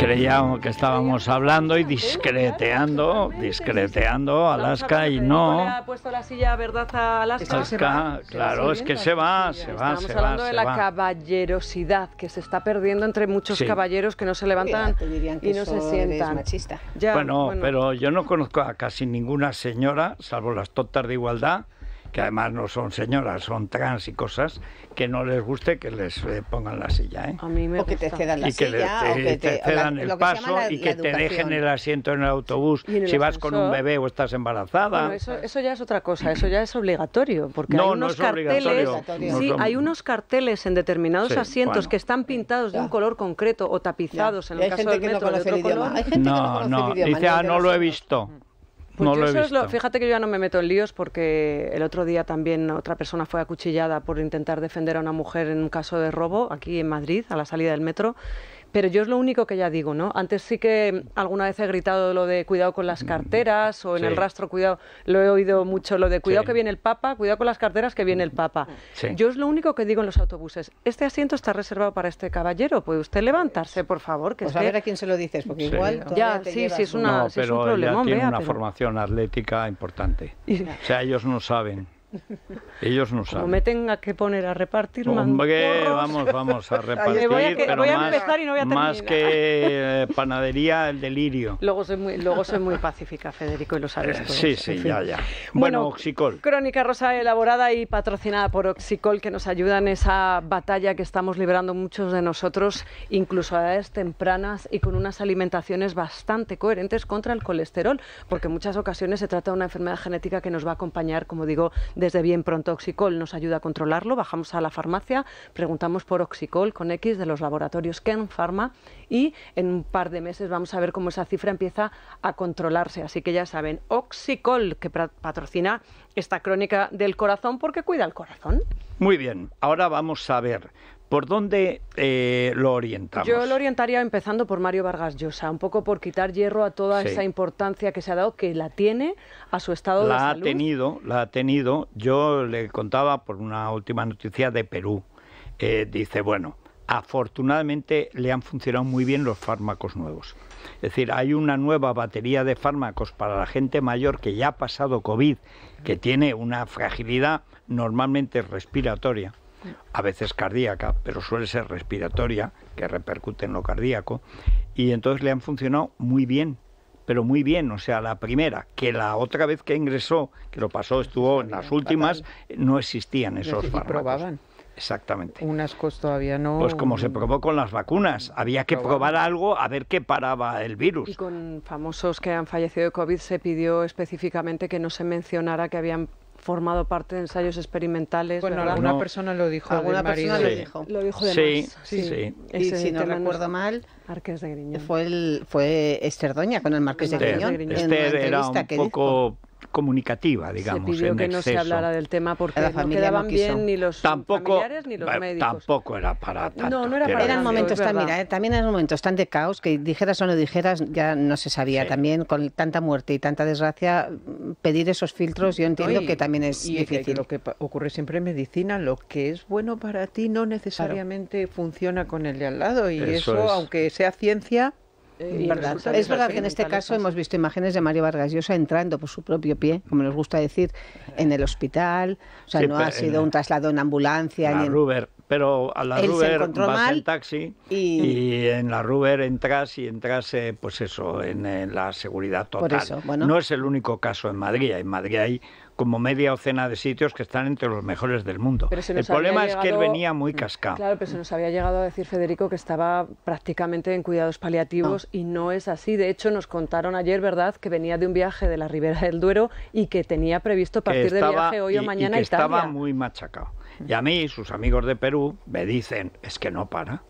creíamos que estábamos hablando y discreteando a Alaska y no. Ha puesto la silla, ¿verdad? A Alaska, claro, es que se va. Estamos hablando de la caballerosidad que se está perdiendo entre muchos caballeros que no se levantan y no se sientan. Machista. Bueno, pero yo no conozco a casi ninguna señora, salvo las tontas de igualdad, que además no son señoras, son trans y cosas, que no les guste que les pongan la silla, ¿eh? A mí me gusta. Que te cedan la silla, o que te cedan el paso y que te dejen el asiento en el autobús si vas con un bebé o estás embarazada. Bueno, eso ya es otra cosa, eso ya es obligatorio, porque hay unos carteles, sí, hay unos carteles en determinados asientos que están pintados de un color concreto o tapizados en el caso del metro de otro color. Hay gente que no conoce el idioma. No, dice, ah, no lo he visto. Pues no lo he visto. Fíjate que yo ya no me meto en líos porque el otro día también otra persona fue acuchillada por intentar defender a una mujer en un caso de robo aquí en Madrid, a la salida del metro. Pero yo es lo único que ya digo, ¿no? Antes sí que alguna vez he gritado lo de cuidado con las carteras o en el rastro, cuidado, lo he oído mucho, lo de cuidado que viene el Papa, cuidado con las carteras que viene el Papa. Sí. Yo es lo único que digo en los autobuses, este asiento está reservado para este caballero, ¿puede usted levantarse, por favor? Que pues a ver a quién se lo dices, porque igual ya, es una, no, pero es un problemón, tiene una formación atlética importante, o sea, ellos no saben. Ellos no saben. Como me tenga que poner a repartir mancorros. Vamos a repartir. Voy a empezar y no voy a terminar. Más que panadería, el delirio. Luego soy muy pacífica, Federico, y lo sabes. Sí, en fin. Bueno, Oxicol. Crónica rosa elaborada y patrocinada por Oxicol, que nos ayuda en esa batalla que estamos librando muchos de nosotros, incluso a edades tempranas y con unas alimentaciones bastante coherentes contra el colesterol, porque en muchas ocasiones se trata de una enfermedad genética que nos va a acompañar, como digo, desde bien pronto. Oxicol nos ayuda a controlarlo. Bajamos a la farmacia, preguntamos por Oxicol con X de los laboratorios Ken Pharma y en un par de meses vamos a ver cómo esa cifra empieza a controlarse. Así que ya saben, Oxicol, que patrocina esta crónica del corazón porque cuida el corazón. Muy bien, ahora vamos a ver por dónde lo orientamos. Yo lo orientaría empezando por Mario Vargas Llosa, un poco por quitar hierro a toda esa importancia que se ha dado, que la tiene a su estado de salud. La ha tenido. Yo le contaba por una última noticia de Perú. Dice, bueno, afortunadamente le han funcionado muy bien los fármacos nuevos. Es decir, hay una nueva batería de fármacos para la gente mayor que ya ha pasado COVID, que tiene una fragilidad normalmente respiratoria, a veces cardíaca, pero suele ser respiratoria, que repercute en lo cardíaco, y entonces le han funcionado muy bien, pero muy bien, o sea, la primera, que la otra vez que ingresó, que lo pasó, estuvo en las últimas, no existían esos fármacos. Probaban. Exactamente. Unas cosas todavía no... Pues como se probó con las vacunas, había que probar algo a ver qué paraba el virus. Y con famosos que han fallecido de COVID se pidió específicamente que no se mencionara que habían formado parte de ensayos experimentales. Bueno, alguna persona lo dijo. Alguna persona lo dijo. Lo dijo de más. Sí. Y si no recuerdo mal, Marqués de Griñón. Fue Cerdoña con el Marqués de Griñón. Este era un poco comunicativa, digamos, se pidió en que exceso. No se hablara del tema porque la familia no quedaban bien ni los familiares ni los médicos. Tampoco era para tanto. No era para eran momentos tan, mira, también eran momentos tan de caos que dijeras o no dijeras ya no se sabía. También con tanta muerte y tanta desgracia pedir esos filtros yo entiendo que también es difícil. Que lo que ocurre siempre en medicina, lo que es bueno para ti no necesariamente funciona con el de al lado y eso aunque sea ciencia. Es verdad que en este caso hemos visto imágenes de Mario Vargas Llosa entrando por su propio pie, como nos gusta decir, en el hospital. O sea, no ha sido un traslado en ambulancia. La Ruber, pero a la Ruber vas en taxi y en la Ruber entras, pues eso, en la seguridad total. Por eso, bueno. No es el único caso en Madrid. En Madrid hay como media docena de sitios que están entre los mejores del mundo. El problema es que él venía muy cascado. Claro, pero se nos había llegado a decir, Federico, que estaba prácticamente en cuidados paliativos y no es así. De hecho, nos contaron ayer, ¿verdad?, que venía de un viaje de la Ribera del Duero y que tenía previsto partir de viaje hoy o mañana a Italia. Estaba muy machacado. Y a mí, sus amigos de Perú, me dicen, es que no para.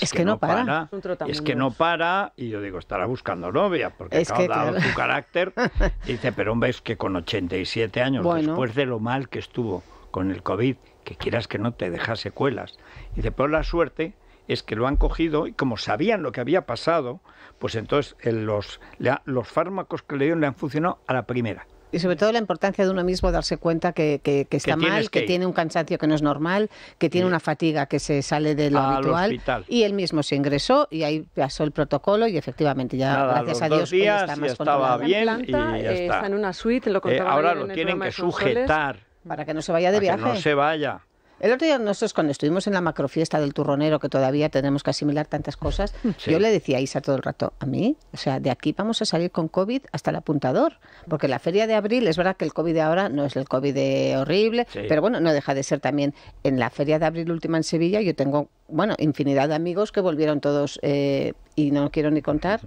Es que no para. Es que no para. Y yo digo, estará buscando novia, porque es que dado su carácter. Y dice, pero hombre, es que con 87 años, después de lo mal que estuvo con el COVID, que quieras que no te deja secuelas. Y dice, pero la suerte es que lo han cogido y como sabían lo que había pasado, pues entonces los fármacos que le dieron le han funcionado a la primera. Y sobre todo la importancia de uno mismo darse cuenta que está mal, que tiene un cansancio que no es normal, que tiene una fatiga que se sale de lo habitual. Y él mismo se ingresó y ahí pasó el protocolo y efectivamente ya, gracias a Dios, pues está más controlado. Está en una suite, lo contaba ahora lo tienen que sujetar. Para que no se vaya de viaje. No se vaya. El otro día nosotros cuando estuvimos en la macrofiesta del turronero, que todavía tenemos que asimilar tantas cosas, yo le decía a Isa todo el rato, a mí, o sea, de aquí vamos a salir con COVID hasta el apuntador, porque la Feria de Abril, es verdad que el COVID de ahora no es el COVID de horrible, pero bueno, no deja de ser también. En la Feria de Abril última en Sevilla yo tengo, bueno, infinidad de amigos que volvieron todos, y no quiero ni contar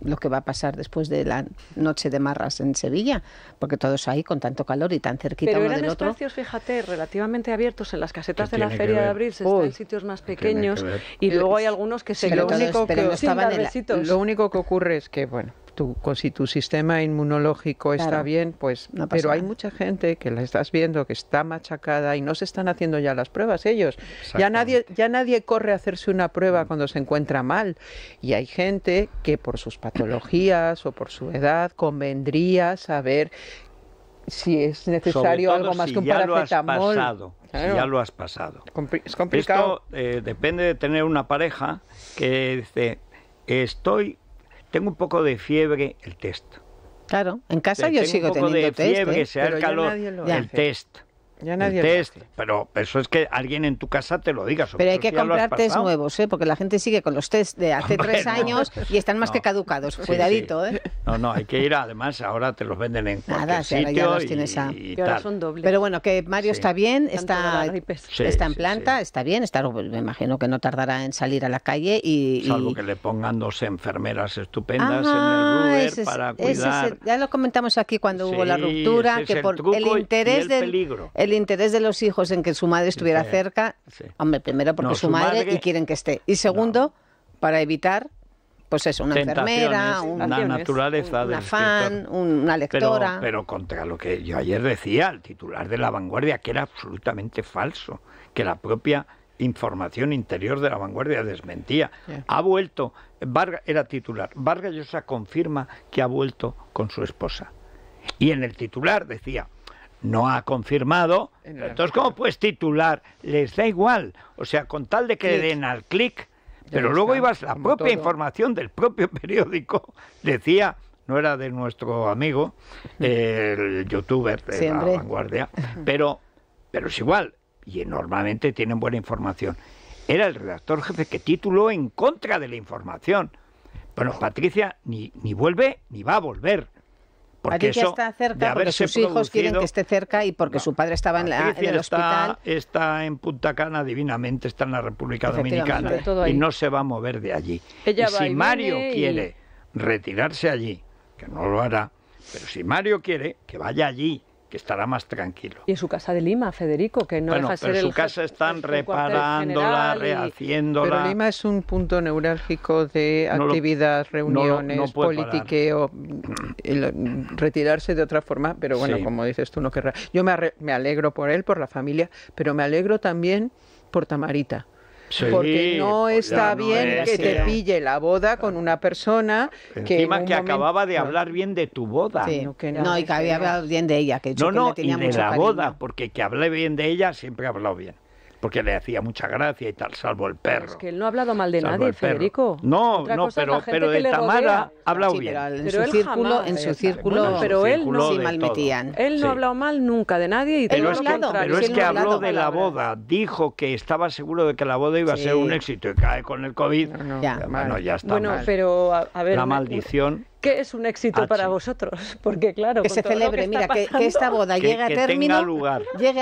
lo que va a pasar después de la noche de marras en Sevilla, porque todos ahí con tanto calor y tan cerquita uno del otro. Pero eran espacios, fíjate, relativamente abiertos. En las casetas de la Feria de Abril se están en sitios más pequeños y luego hay algunos que se... Lo único que ocurre es que, bueno, si tu sistema inmunológico está bien, pues no, pero hay mucha gente que la estás viendo que está machacada y no se están haciendo ya las pruebas ellos. Ya nadie corre a hacerse una prueba cuando se encuentra mal. Y hay gente que por sus patologías o por su edad convendría saber si es necesario algo más que un paracetamol. Si ya lo has pasado. Es complicado. Esto depende de tener una pareja que dice, tengo un poco de fiebre, el test. Claro, en casa yo sigo teniendo test. Tengo un poco de fiebre, sea el calor, el test. Ya nadie lo hace. Pero eso es que alguien en tu casa te lo diga. Pero hay que comprar test nuevos, ¿eh? Porque la gente sigue con los test de hace 3 años y están más que caducados. Cuidadito, ¿eh? No, hay que ir, además, ahora te los venden en cualquier sitio. Ya los tienes y ahora son dobles. Pero bueno, que Mario está bien, está en planta, está bien, me imagino que no tardará en salir a la calle. Salvo que le pongan 2 enfermeras estupendas en el Ruber para cuidar. Ya lo comentamos aquí cuando hubo la ruptura, que por el interés del peligro. El interés de los hijos en que su madre estuviera cerca, hombre, primero porque su madre y quieren que esté. Y segundo, para evitar, pues eso, una enfermera, una fan, una lectora. Pero contra lo que yo ayer decía, el titular de La Vanguardia, que era absolutamente falso, que la propia información interior de La Vanguardia desmentía. Ha vuelto, era titular, Vargas Llosa confirma que ha vuelto con su esposa. Y en el titular decía... No ha confirmado. Entonces, ¿cómo puedes titular? Les da igual. O sea, con tal de que le den al clic. Pero luego ibas la propia información del propio periódico. Decía, no era de nuestro amigo, el youtuber de La Vanguardia. Pero es igual. Y normalmente tienen buena información. Era el redactor jefe que tituló en contra de la información. Bueno, Patricia ni vuelve ni va a volver. Porque Patricia está cerca, porque sus hijos quieren que esté cerca y porque su padre estaba en el hospital. Está en Punta Cana divinamente, está en la República Dominicana y no se va a mover de allí. Y si Mario quiere retirarse allí, que no lo hará, pero si Mario quiere, que vaya allí, que estará más tranquilo. Y en su casa de Lima, Federico, que no deja ser el... Bueno, en su casa están reparándola, rehaciéndola... Pero Lima es un punto neurálgico de actividad, reuniones, politiqueo, retirarse de otra forma, pero bueno, como dices tú, no querrá. Yo me alegro por él, por la familia, pero me alegro también por Tamarita. Porque no está bien que te pille la boda con una persona que... Encima que acababa de hablar bien de tu boda. No, y que había hablado bien de ella. No, y de la boda, porque que hablé bien de ella siempre ha hablado bien. Porque le hacía mucha gracia y tal, salvo el perro. Es que él no ha hablado mal de nadie, Federico. No, pero de Tamara ha hablado bien. En su círculo, pero él no se malmetían. Él no ha hablado mal nunca de nadie. Pero es que habló de la boda. Dijo que estaba seguro de que la boda iba a ser un éxito y cae con el COVID. Bueno, ya está. Bueno, pero a ver. La maldición. ¿Qué es un éxito para vosotros? Porque claro, que se celebre, mira, que esta boda llegue a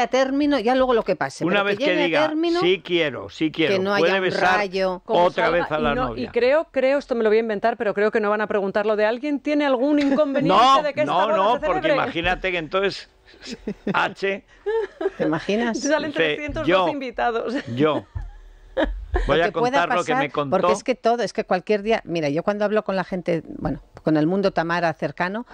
término, ya luego lo que pase. Una vez que diga, término, sí quiero, que no haya un rayo, otra vez a la novia. Y creo, esto me lo voy a inventar, pero creo que no van a preguntarlo de alguien. ¿Tiene algún inconveniente de que esta boda se celebre? No, porque imagínate que entonces ¿te imaginas? Salen 300 invitados. Voy a contar lo que me contó. Porque es que todo, es que cualquier día... Mira, yo cuando hablo con la gente, bueno, con el mundo Tamara cercano,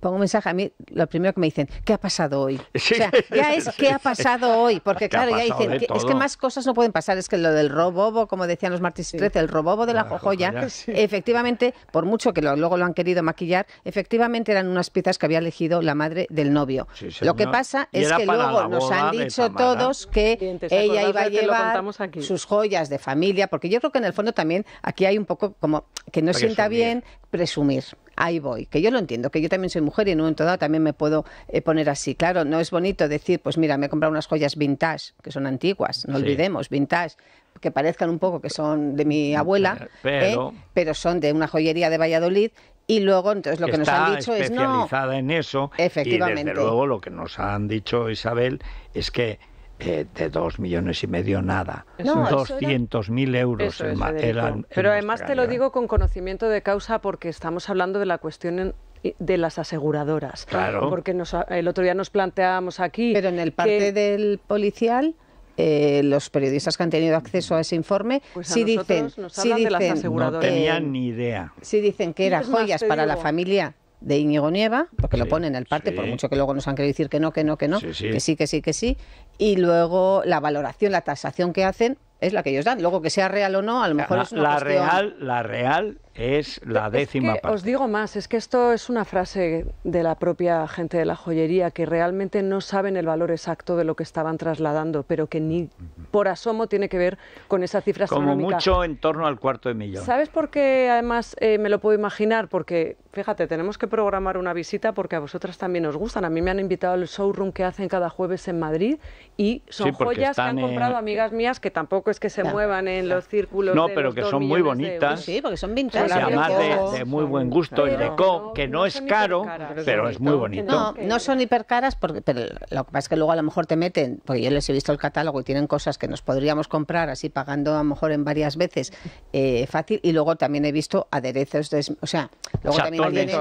pongo un mensaje, a mí lo primero que me dicen, ¿qué ha pasado hoy? Sí. O sea, ya es ¿qué ha pasado hoy? Porque claro, ya dicen, es que más cosas no pueden pasar, es que lo del robobo, como decían los martes 13, sí, el robobo de la jojoya, sí, efectivamente, por mucho que luego lo han querido maquillar, efectivamente eran unas piezas que había elegido la madre del novio. Sí, lo que pasa es que luego nos han dicho todos que ella iba a llevar sus joyas de familia, porque yo creo que en el fondo también aquí hay un poco como que no sienta bien presumir. Ahí voy, que yo lo entiendo, que yo también soy mujer y en un momento dado también me puedo poner así. Claro, no es bonito decir, pues mira, me he comprado unas joyas vintage, que son antiguas, no olvidemos, vintage, que parezcan un poco que son de mi abuela, pero son de una joyería de Valladolid. Y luego, entonces, lo que nos han dicho es... especializada en eso. Efectivamente. Y desde luego lo que nos han dicho, Isabel, es que de 2,5 millones nada. No, 200.000 euros. Pero además te lo digo con conocimiento de causa, porque estamos hablando de la cuestión de las aseguradoras. Claro. Porque el otro día nos planteábamos aquí... Pero en el parte del policial... los periodistas que han tenido acceso a ese informe, pues sí dicen, de las aseguradoras. No tenían ni idea. Sí dicen que eran joyas para la familia de Íñigo Onieva, porque lo ponen en el parte, por mucho que luego nos han querido decir que no, que sí. Y luego la valoración, la tasación que hacen es la que ellos dan. Luego que sea real o no, a lo mejor es una cuestión... La real es la décima parte. Os digo más, es que esto es una frase de la propia gente de la joyería, que realmente no saben el valor exacto de lo que estaban trasladando, pero que ni por asomo tiene que ver con esa cifra astronómica. Como mucho en torno al 250.000. ¿Sabes por qué además me lo puedo imaginar? Porque, fíjate, tenemos que programar una visita porque a vosotras también os gustan. A mí me han invitado al showroom que hacen cada jueves en Madrid y son joyas que han comprado amigas mías, que tampoco es que se muevan en los círculos. No, pero que son muy bonitas. Sí, porque son vintage. Y además de muy buen gusto el deco, que no es caro, pero es muy bonito. No son hipercaras, pero lo que pasa es que luego a lo mejor te meten, porque yo les he visto el catálogo y tienen cosas que nos podríamos comprar así pagando a lo mejor en varias veces fácil, y luego también he visto aderezos, o sea, luego también vienen,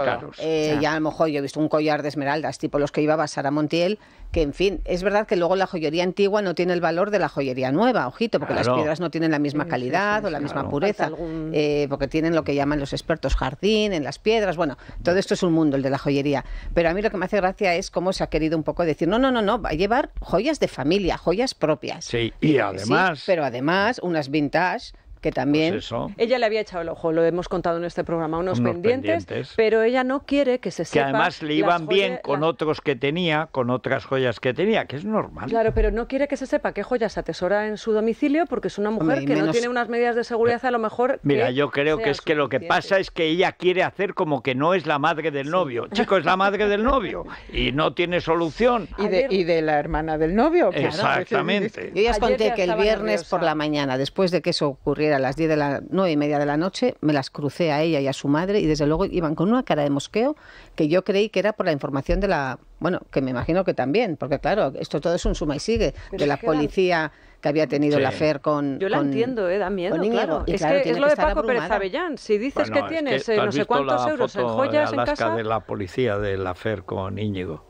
ya a lo mejor yo he visto un collar de esmeraldas, tipo los que llevaba Sara Montiel, que en fin, es verdad que luego la joyería antigua no tiene el valor de la joyería nueva, ojito, porque las piedras no tienen la misma calidad o la misma pureza, porque tienen lo que llaman los expertos jardín, en las piedras, bueno, todo esto es un mundo, el de la joyería. Pero a mí lo que me hace gracia es cómo se ha querido un poco decir, no, va a llevar joyas de familia, joyas propias. Sí, y además... Sí, pero además, unas vintage... que también pues ella le había echado el ojo, lo hemos contado en este programa, unos pendientes, pero ella no quiere que se sepa... Que además le iban bien con otros que tenía, con otras joyas que tenía, que es normal. Claro, pero no quiere que se sepa qué joyas atesora en su domicilio, porque es una mujer que no tiene unas medidas de seguridad a lo mejor... Mira, yo creo que es que lo que pasa es que ella quiere hacer como que no es la madre del novio. Chico, es la madre del novio y no tiene solución. Y de la hermana del novio. Claro. Exactamente. Yo ya os conté que el viernes por la mañana, después de que eso ocurriera, a las 9:30 de la noche, me las crucé a ella y a su madre y desde luego iban con una cara de mosqueo que yo creí que era por la información de la... Bueno, que me imagino que también, porque claro, esto todo es un suma y sigue, pero de la policía... que había tenido la FER con... Yo la entiendo, da miedo, claro. Y es claro, que es lo de Paco Pérez Avellán. Si dices que tienes no sé cuántos euros en joyas en casa... de la policía de la FER con Íñigo.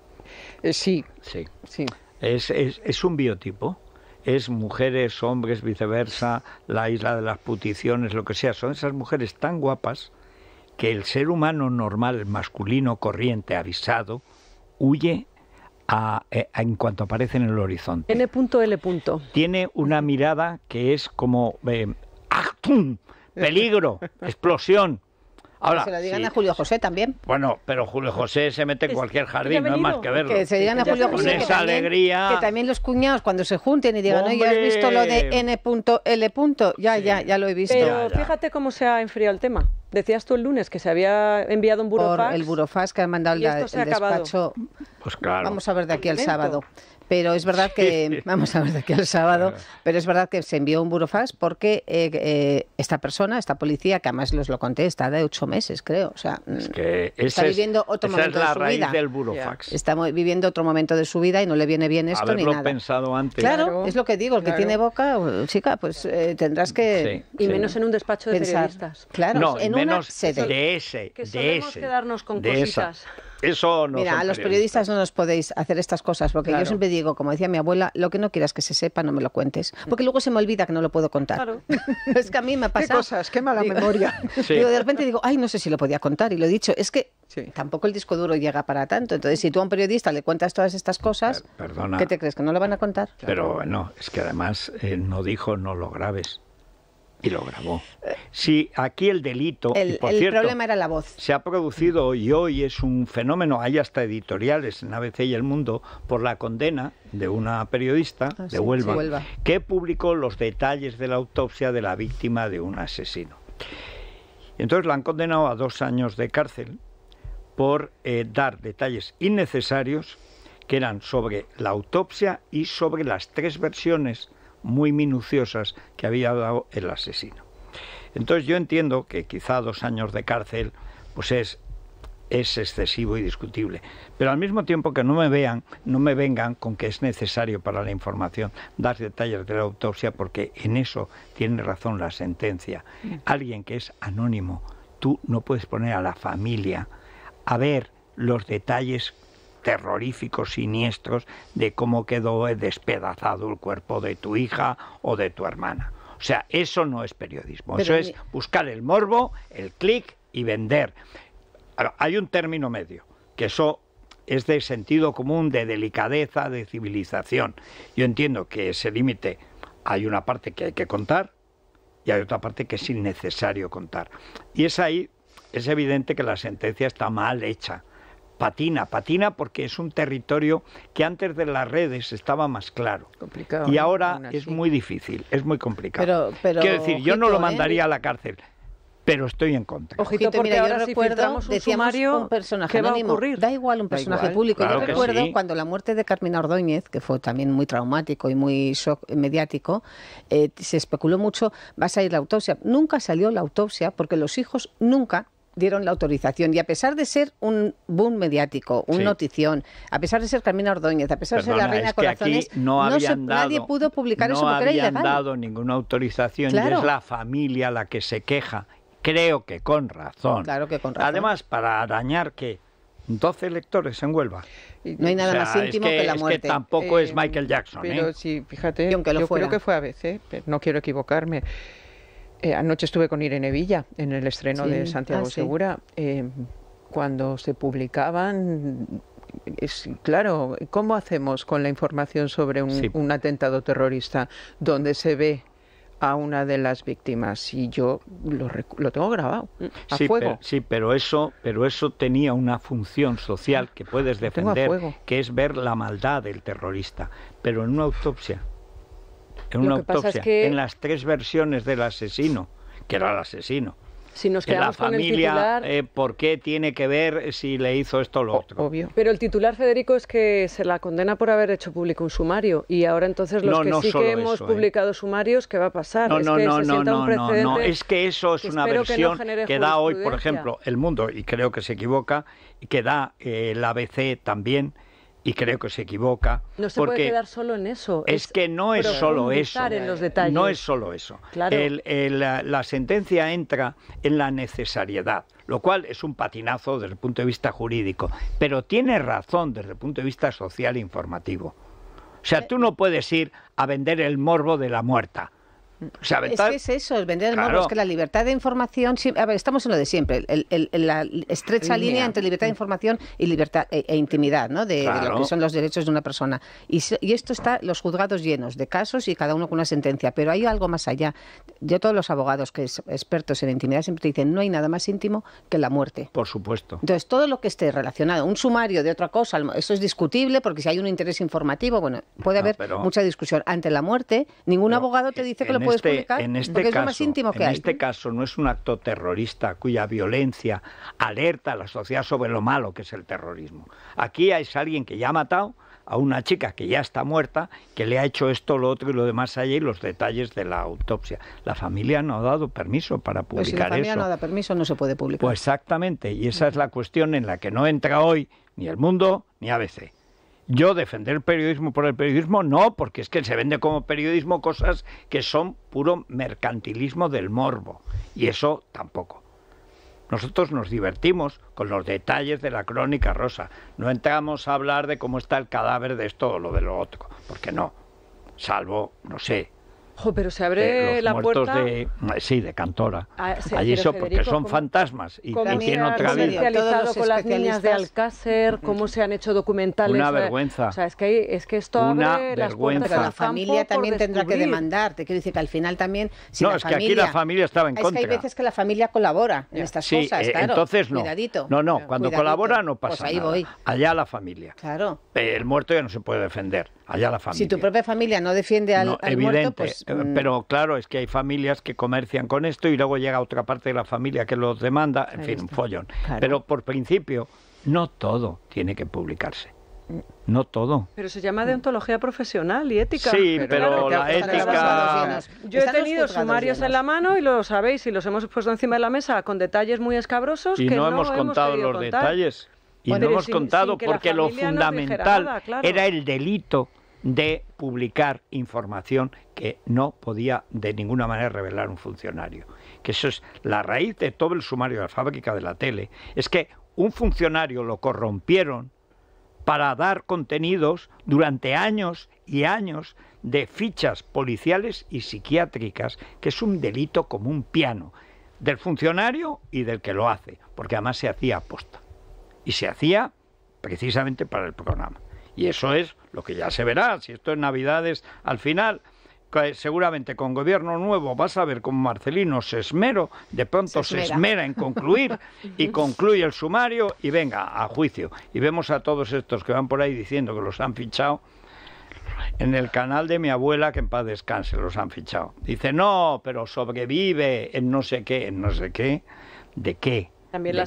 Sí. Es un biotipo. Es mujeres, hombres, viceversa, la isla de las puticiones, lo que sea. Son esas mujeres tan guapas que el ser humano normal, masculino, corriente, avisado, huye en cuanto aparecen en el horizonte. N.L. Tiene una mirada que es como... ¡Achtung! ¡Peligro! ¡Explosión! Ahora, que se lo digan a Julio José también. Bueno, pero Julio José se mete en cualquier jardín, no hay más que verlo. Que se digan a Julio José. Con esa alegría. Que también los cuñados, cuando se junten y digan, oye, ¿has visto lo de N.L.? Ya lo he visto. Pero fíjate cómo se ha enfriado el tema. Decías tú el lunes que se había enviado un burofax. Por el burofax que han mandado el despacho. Pues claro. Vamos a ver de aquí al sábado. Pero es verdad que, pero es verdad que se envió un burofax porque esta persona, esta policía, que además los lo conté, está de 8 meses, creo. O sea, es que está viviendo otro momento de su vida. Esa es la raíz del burofax. Está viviendo otro momento de su vida y no le viene bien esto ni nada. Haberlo pensado antes. Claro, es lo que digo, el que tiene boca, chica, pues tendrás que... y menos en un despacho de periodistas. Claro, no, en menos una sede. De ese. Que solemos quedarnos con cositas. Eso no. Mira, a los periodistas no nos podéis hacer estas cosas, porque claro, yo siempre digo, como decía mi abuela, lo que no quieras que se sepa, no me lo cuentes, porque luego se me olvida que no lo puedo contar. Claro. Es que a mí me ha pasado. Qué cosas, qué mala memoria. Sí. Digo, de repente digo, ay, no sé si lo podía contar, y lo he dicho. Es que tampoco el disco duro llega para tanto. Entonces, si tú a un periodista le cuentas todas estas cosas, perdona, ¿qué te crees, que no lo van a contar? Pero no, es que además no dijo, no lo grabes. Y lo grabó. Sí, aquí el delito... El problema era la voz. Se ha producido hoy es un fenómeno, hay hasta editoriales en ABC y El Mundo, por la condena de una periodista de Huelva, que publicó los detalles de la autopsia de la víctima de un asesino. Entonces la han condenado a 2 años de cárcel por dar detalles innecesarios que eran sobre la autopsia y sobre las 3 versiones... muy minuciosas que había dado el asesino. Entonces yo entiendo que quizá 2 años de cárcel pues es excesivo y discutible, pero al mismo tiempo que no me vengan con que es necesario para la información dar detalles de la autopsia, porque en eso tiene razón la sentencia. Alguien que es anónimo, tú no puedes poner a la familia a ver los detalles terroríficos, siniestros, de cómo quedó despedazado el cuerpo de tu hija o de tu hermana. O sea, eso no es periodismo. Pero eso es buscar el morbo, el clic y vender. Ahora, hay un término medio, que eso es de sentido común, de delicadeza, de civilización. Yo entiendo que ese límite, hay una parte que hay que contar y hay otra parte que es innecesario contar. Y es ahí, es evidente que la sentencia está mal hecha. Patina porque es un territorio que antes de las redes estaba más claro. Complicado, y ahora es muy difícil, es muy complicado. Pero, quiero decir, ojito, yo no lo mandaría a la cárcel, pero estoy en contra. Ojito, porque mira, ahora yo recuerdo, si decíamos un personaje anónimo, da igual un personaje público. Claro, yo recuerdo cuando la muerte de Carmina Ordóñez, que fue también muy traumático y muy shock mediático, se especuló mucho, va a salir la autopsia. Nunca salió la autopsia porque los hijos nunca dieron la autorización, y a pesar de ser un boom mediático, un notición, a pesar de ser Carmina Ordóñez, a pesar de ser la Reina de Corazones, nadie pudo publicar eso porque era ilegal. No habían dado ninguna autorización, y es la familia la que se queja, creo que con razón. Claro que con razón. Además, para arañar que 12 lectores en Huelva. No hay nada más íntimo que la muerte. Es que tampoco es Michael Jackson. Pero sí, fíjate, yo creo que fue ABC, pero no quiero equivocarme. Anoche estuve con Irene Villa en el estreno de Santiago Segura. Cuando se publicaban, claro, ¿cómo hacemos con la información sobre un atentado terrorista donde se ve a una de las víctimas? Y yo lo tengo grabado a fuego. Pero eso tenía una función social que puedes defender, que es ver la maldad del terrorista. Pero en una autopsia... en las 3 versiones del asesino, que era el asesino. Si nos quedamos con el titular... La familia, ¿por qué tiene que ver si le hizo esto o lo otro? Obvio. Pero el titular, Federico, es que se la condena por haber hecho público un sumario. Y ahora entonces publicado sumarios, ¿qué va a pasar? No, es que eso es una versión que da hoy, por ejemplo, El Mundo, y creo que se equivoca, y que da el ABC también... Y creo que se equivoca. No se puede quedar solo en eso. Es que no es solo eso. No es solo eso. Claro. La sentencia entra en la necesariedad, lo cual es un patinazo desde el punto de vista jurídico, pero tiene razón desde el punto de vista social e informativo. O sea, tú no puedes ir a vender el morbo de la muerta. Es vender el morbo, es que la libertad de información... A ver, estamos en lo de siempre, la estrecha línea entre libertad de información y libertad e intimidad, ¿no? De lo que son los derechos de una persona. Y esto está, los juzgados llenos de casos y cada uno con una sentencia, pero hay algo más allá. Yo, todos los abogados que son expertos en intimidad siempre dicen, no hay nada más íntimo que la muerte. Por supuesto. Entonces, todo lo que esté relacionado, un sumario de otra cosa, eso es discutible, porque si hay un interés informativo, bueno, puede haber mucha discusión. Ante la muerte, ningún abogado te dice que lo puedes publicar, porque es lo más íntimo que hay. En este caso no es un acto terrorista cuya violencia alerta a la sociedad sobre lo malo que es el terrorismo. Aquí es alguien que ya ha matado a una chica que ya está muerta, que le ha hecho esto, lo otro y lo demás allá, y los detalles de la autopsia. La familia no ha dado permiso para publicar eso. Pues si la familia no da permiso, no se puede publicar. Pues exactamente, y esa es la cuestión en la que no entra hoy ni El Mundo ni ABC. Yo defender el periodismo por el periodismo no, porque es que se vende como periodismo cosas que son puro mercantilismo del morbo, y eso tampoco. Nosotros nos divertimos con los detalles de la crónica rosa. No entramos a hablar de cómo está el cadáver de esto o lo de lo otro, porque no, salvo, no sé. Jo, pero se abre la puerta de, sí, de Cantora. Allí eso, porque Federico, son fantasmas y tienen otra vida. Todos con las niñas de Alcácer, cómo se han hecho documentales. Una vergüenza. O sea, es que esto una abre vergüenza. Pero la familia también tendrá que demandar. Te quiero decir que al final también. Si no, la es familia, que aquí la familia estaba en contra. Es que hay veces que la familia colabora en estas cosas. Claro. Entonces no. Cuidadito. No, cuando cuidadito colabora no pasa pues ahí nada. Voy. Allá la familia. Claro. El muerto ya no se puede defender. Allá la familia. Si tu propia familia no defiende al muerto, pues. Pero claro, es que hay familias que comercian con esto y luego llega otra parte de la familia que los demanda, en fin, un follón. Claro. Pero por principio, no todo tiene que publicarse. No todo. Pero se llama deontología profesional y ética. Sí, pero la ética. Yo he tenido sumarios en la mano y lo sabéis, y los hemos puesto encima de la mesa con detalles muy escabrosos. Y que no hemos contado los detalles. Y no hemos contado porque lo fundamental era el delito de publicar información que no podía de ninguna manera revelar un funcionario. Que eso es la raíz de todo el sumario de la fábrica de la tele. Es que un funcionario lo corrompieron para dar contenidos durante años y años de fichas policiales y psiquiátricas, que es un delito como un piano, del funcionario y del que lo hace, porque además se hacía aposta. Y se hacía precisamente para el programa. Y eso es lo que ya se verá, si esto es Navidades, al final, seguramente con gobierno nuevo vas a ver cómo Marcelino se esmera en concluir y concluye el sumario y venga, a juicio. Y vemos a todos estos que van por ahí diciendo que los han fichado. En el canal de mi abuela, que en paz descanse, los han fichado. Dice, no, pero sobrevive en no sé qué, ¿de qué? También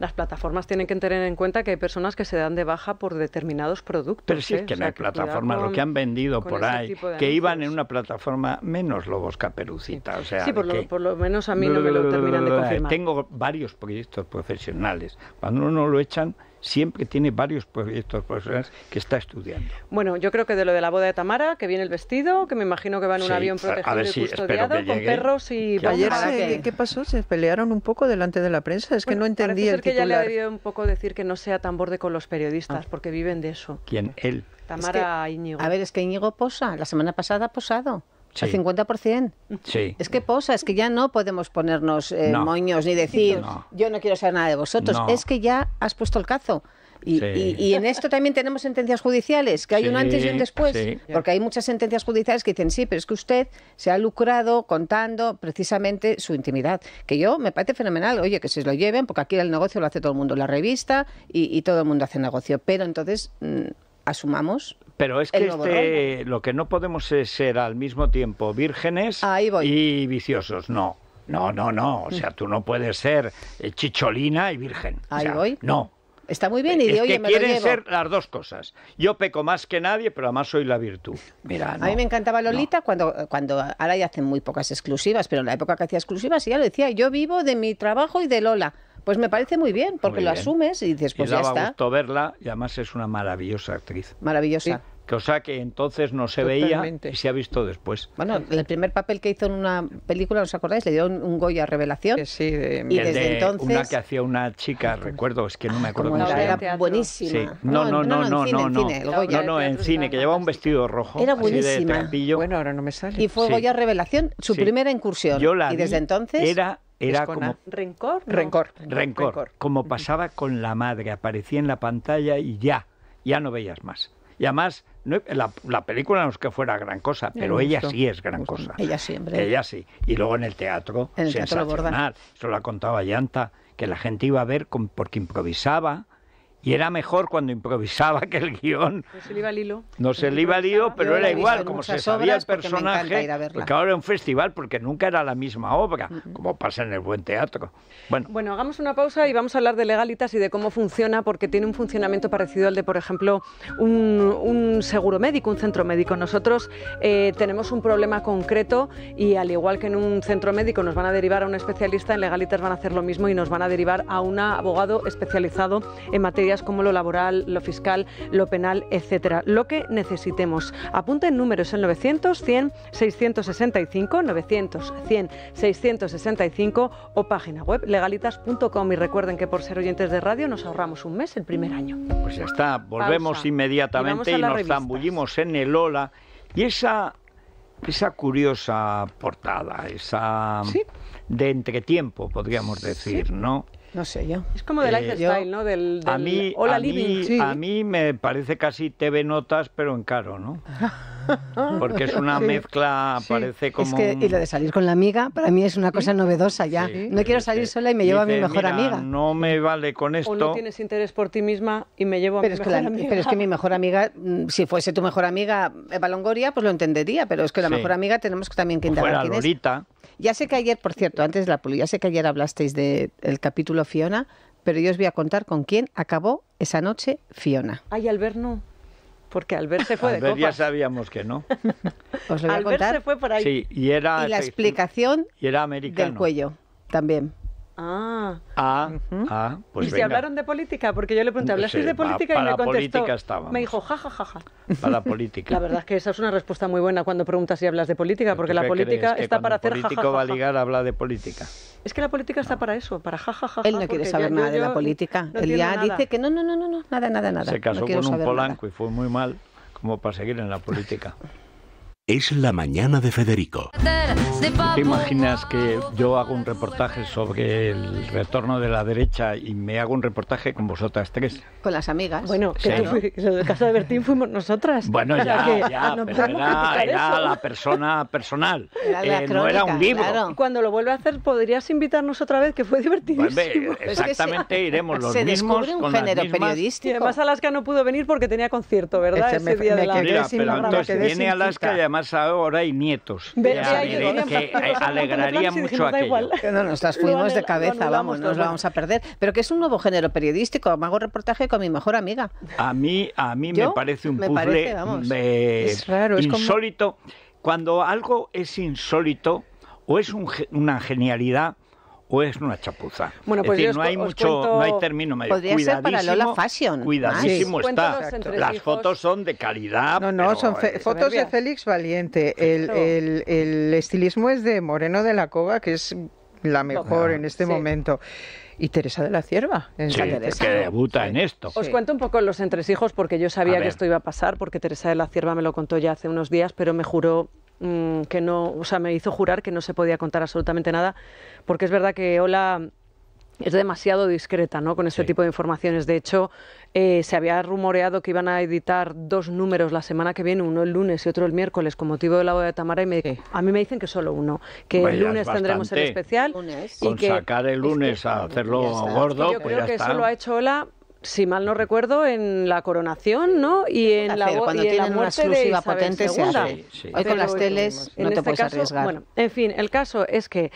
las plataformas tienen que tener en cuenta que hay personas que se dan de baja por determinados productos. Pero sí, es que no hay plataformas, lo que han vendido por ahí, que iban en una plataforma menos lobos caperucita. Sí, o sea, sí, por lo menos a mí no me lo terminan de confirmar. Tengo varios proyectos profesionales. Cuando uno lo echan, siempre tiene varios proyectos profesionales que está estudiando. Bueno, yo creo que de lo de la boda de Tamara, que viene el vestido, que me imagino que va en un avión protegido y custodiado, con perros y... Ayer, ¿qué pasó? Se pelearon un poco delante de la prensa, es que no entendí el titular. Ella le ha debido un poco decir que no sea tan borde con los periodistas, porque viven de eso. ¿Quién? Él. Tamara, es que Íñigo. A ver, es que Íñigo posa, la semana pasada ha posado. Sí. Al 50%. Sí. Es que posa, es que ya no podemos ponernos moños ni decir, yo no quiero saber nada de vosotros. No. Es que ya has puesto el cazo. Y en esto también tenemos sentencias judiciales, que hay un antes y un después. Sí. Porque hay muchas sentencias judiciales que dicen, sí, pero es que usted se ha lucrado contando precisamente su intimidad. Que yo me parece fenomenal, oye, que se lo lleven, porque aquí el negocio lo hace todo el mundo, la revista, y todo el mundo hace negocio. Pero entonces, asumamos... Pero es que lo que no podemos es ser al mismo tiempo vírgenes y viciosos, no. O sea, tú no puedes ser chicholina y virgen. Ahí voy. No. Está muy bien, y de hoy me lo llevo. Quieren ser las dos cosas. Yo peco más que nadie, pero además soy la virtud. Mira, a mí me encantaba Lolita cuando ahora ya hacen muy pocas exclusivas, pero en la época que hacía exclusivas ya lo decía, yo vivo de mi trabajo y de Lola. Pues me parece muy bien, porque lo asumes y dices, pues ya está. Me daba gusto verla, y además es una maravillosa actriz. Maravillosa. Sí. Cosa que entonces no se veía y se ha visto después. Bueno, el primer papel que hizo en una película, ¿os acordáis? Le dio un Goya revelación. Sí, y desde entonces... Una que hacía una chica, recuerdo, es que no me acuerdo cómo se llama. Buenísima. Sí. No, en cine, que llevaba un vestido rojo. Era buenísima. Bueno, ahora no me sale. Y fue Goya revelación, su primera incursión. Yo la vi, y desde entonces... Era como... ¿Rencor? No. Rencor. Como pasaba con la madre. Aparecía en la pantalla y ya no veías más. Y además, la película no es que fuera gran cosa, pero ella sí es gran cosa. Ella siempre. Ella sí. Y luego en el teatro, sensacional. Eso lo ha contado Ayanta, que la gente iba a ver porque improvisaba. Y era mejor cuando improvisaba que el guión. No se le iba al hilo. Pero era igual, como se sabía el personaje. Porque ahora era un festival, porque nunca era la misma obra, como pasa en el buen teatro. Bueno, hagamos una pausa y vamos a hablar de Legalitas y de cómo funciona, porque tiene un funcionamiento parecido al de, por ejemplo, un seguro médico, un centro médico. Nosotros tenemos un problema concreto y al igual que en un centro médico nos van a derivar a un especialista, en Legalitas van a hacer lo mismo y nos van a derivar a un abogado especializado en materia áreas como lo laboral, lo fiscal, lo penal, etcétera. Lo que necesitemos. Apunten números: el 900 100 665, 900 100 665 o página web legalitas.com. Y recuerden que por ser oyentes de radio nos ahorramos un mes el primer año. Pues ya está, volvemos inmediatamente y nos zambullimos en el Hola. Y esa curiosa portada, esa de entretiempo, podríamos decir, ¿no? No sé yo. Es como del lifestyle, ¿no? Del Hola Living. A mí me parece casi TV Notas, pero en caro, ¿no? Porque es una mezcla, parece como... Es que, y lo de salir con la amiga, para mí es una cosa novedosa ya. Sí, no quiero salir sola y me llevo a mi mejor amiga. No me vale con esto. O no tienes interés por ti misma y me llevo a mi mejor amiga. Pero es que mi mejor amiga, si fuese tu mejor amiga Balongoria, pues lo entendería, pero es que la mejor amiga tenemos también que indagar quién es. Lolita. Ya sé que ayer, por cierto, antes de la puli, ya sé que ayer hablasteis del capítulo Fiona, pero yo os voy a contar con quién acabó esa noche Fiona. Ay, Albert no. Porque Albert se fue de copas. Ya sabíamos que no. Os lo voy a contar. Se fue por ahí. Sí, y era... Y la explicación y era americano. Del cuello, también. Pues ¿Y venga. Se hablaron de política? Porque yo le pregunté, ¿hablasteis de política? Y me contestó, me dijo, jajajaja. Para política. La verdad es que esa es una respuesta muy buena cuando preguntas si hablas de política, porque la política está para hacer jajaja. El político va a ligar, habla de política. Es que la política está para eso, para jajajaja. Él no quiere saber nada de la política. Él ya dice que no, nada. Se casó con un polanco y fue muy mal como para seguir en la política. Es la mañana de Federico. ¿Te imaginas que yo hago un reportaje sobre el retorno de la derecha y me hago un reportaje con vosotras tres? Con las amigas. Bueno, en el caso de Bertín fuimos nosotras. Bueno, pero era la persona personal. Era la crónica, no era un libro. Claro. Cuando lo vuelva a hacer, podrías invitarnos otra vez, que fue divertidísimo. Bueno, exactamente, iremos los mismos. Se descubre un género periodístico. Y además Alaska no pudo venir porque tenía concierto, ¿verdad? Ese día de la... Mira, pero entonces viene Alaska y además ahora hay nietos. Que alegraría mucho aquello. No, nos fuimos de cabeza, vamos, nos lo vamos a perder. Pero que es un nuevo género periodístico. Me hago reportaje con mi mejor amiga. A mí me parece un puzzle insólito. Cuando algo es insólito, o es una genialidad, o es una chapuza. Bueno, pues es decir, no hay término medio. Podría ser para Lola Fashion. Cuidadísimo está. Las fotos son de calidad. No, son fotos de Félix Valiente. El estilismo es de Moreno de la Cova, que es la mejor en este momento. Y Teresa de la Cierva. Que debuta en esto. Os cuento un poco los entresijos, porque yo sabía que esto iba a pasar, porque Teresa de la Cierva me lo contó ya hace unos días, pero me juró que no, o sea, me hizo jurar que no se podía contar absolutamente nada, porque es verdad que Hola es demasiado discreta, ¿no?, con este tipo de informaciones. De hecho, se había rumoreado que iban a editar dos números la semana que viene, uno el lunes y otro el miércoles, con motivo de la boda de Tamara, y a mí me dicen que solo uno, que el lunes tendremos el especial. Con sacar el lunes a hacerlo gordo, yo creo que eso lo ha hecho Hola, si mal no recuerdo, en la coronación, ¿no? Y en la cuando tienen una exclusiva potente se hace. Hoy con las teles no te puedes arriesgar. Bueno, en fin, el caso es que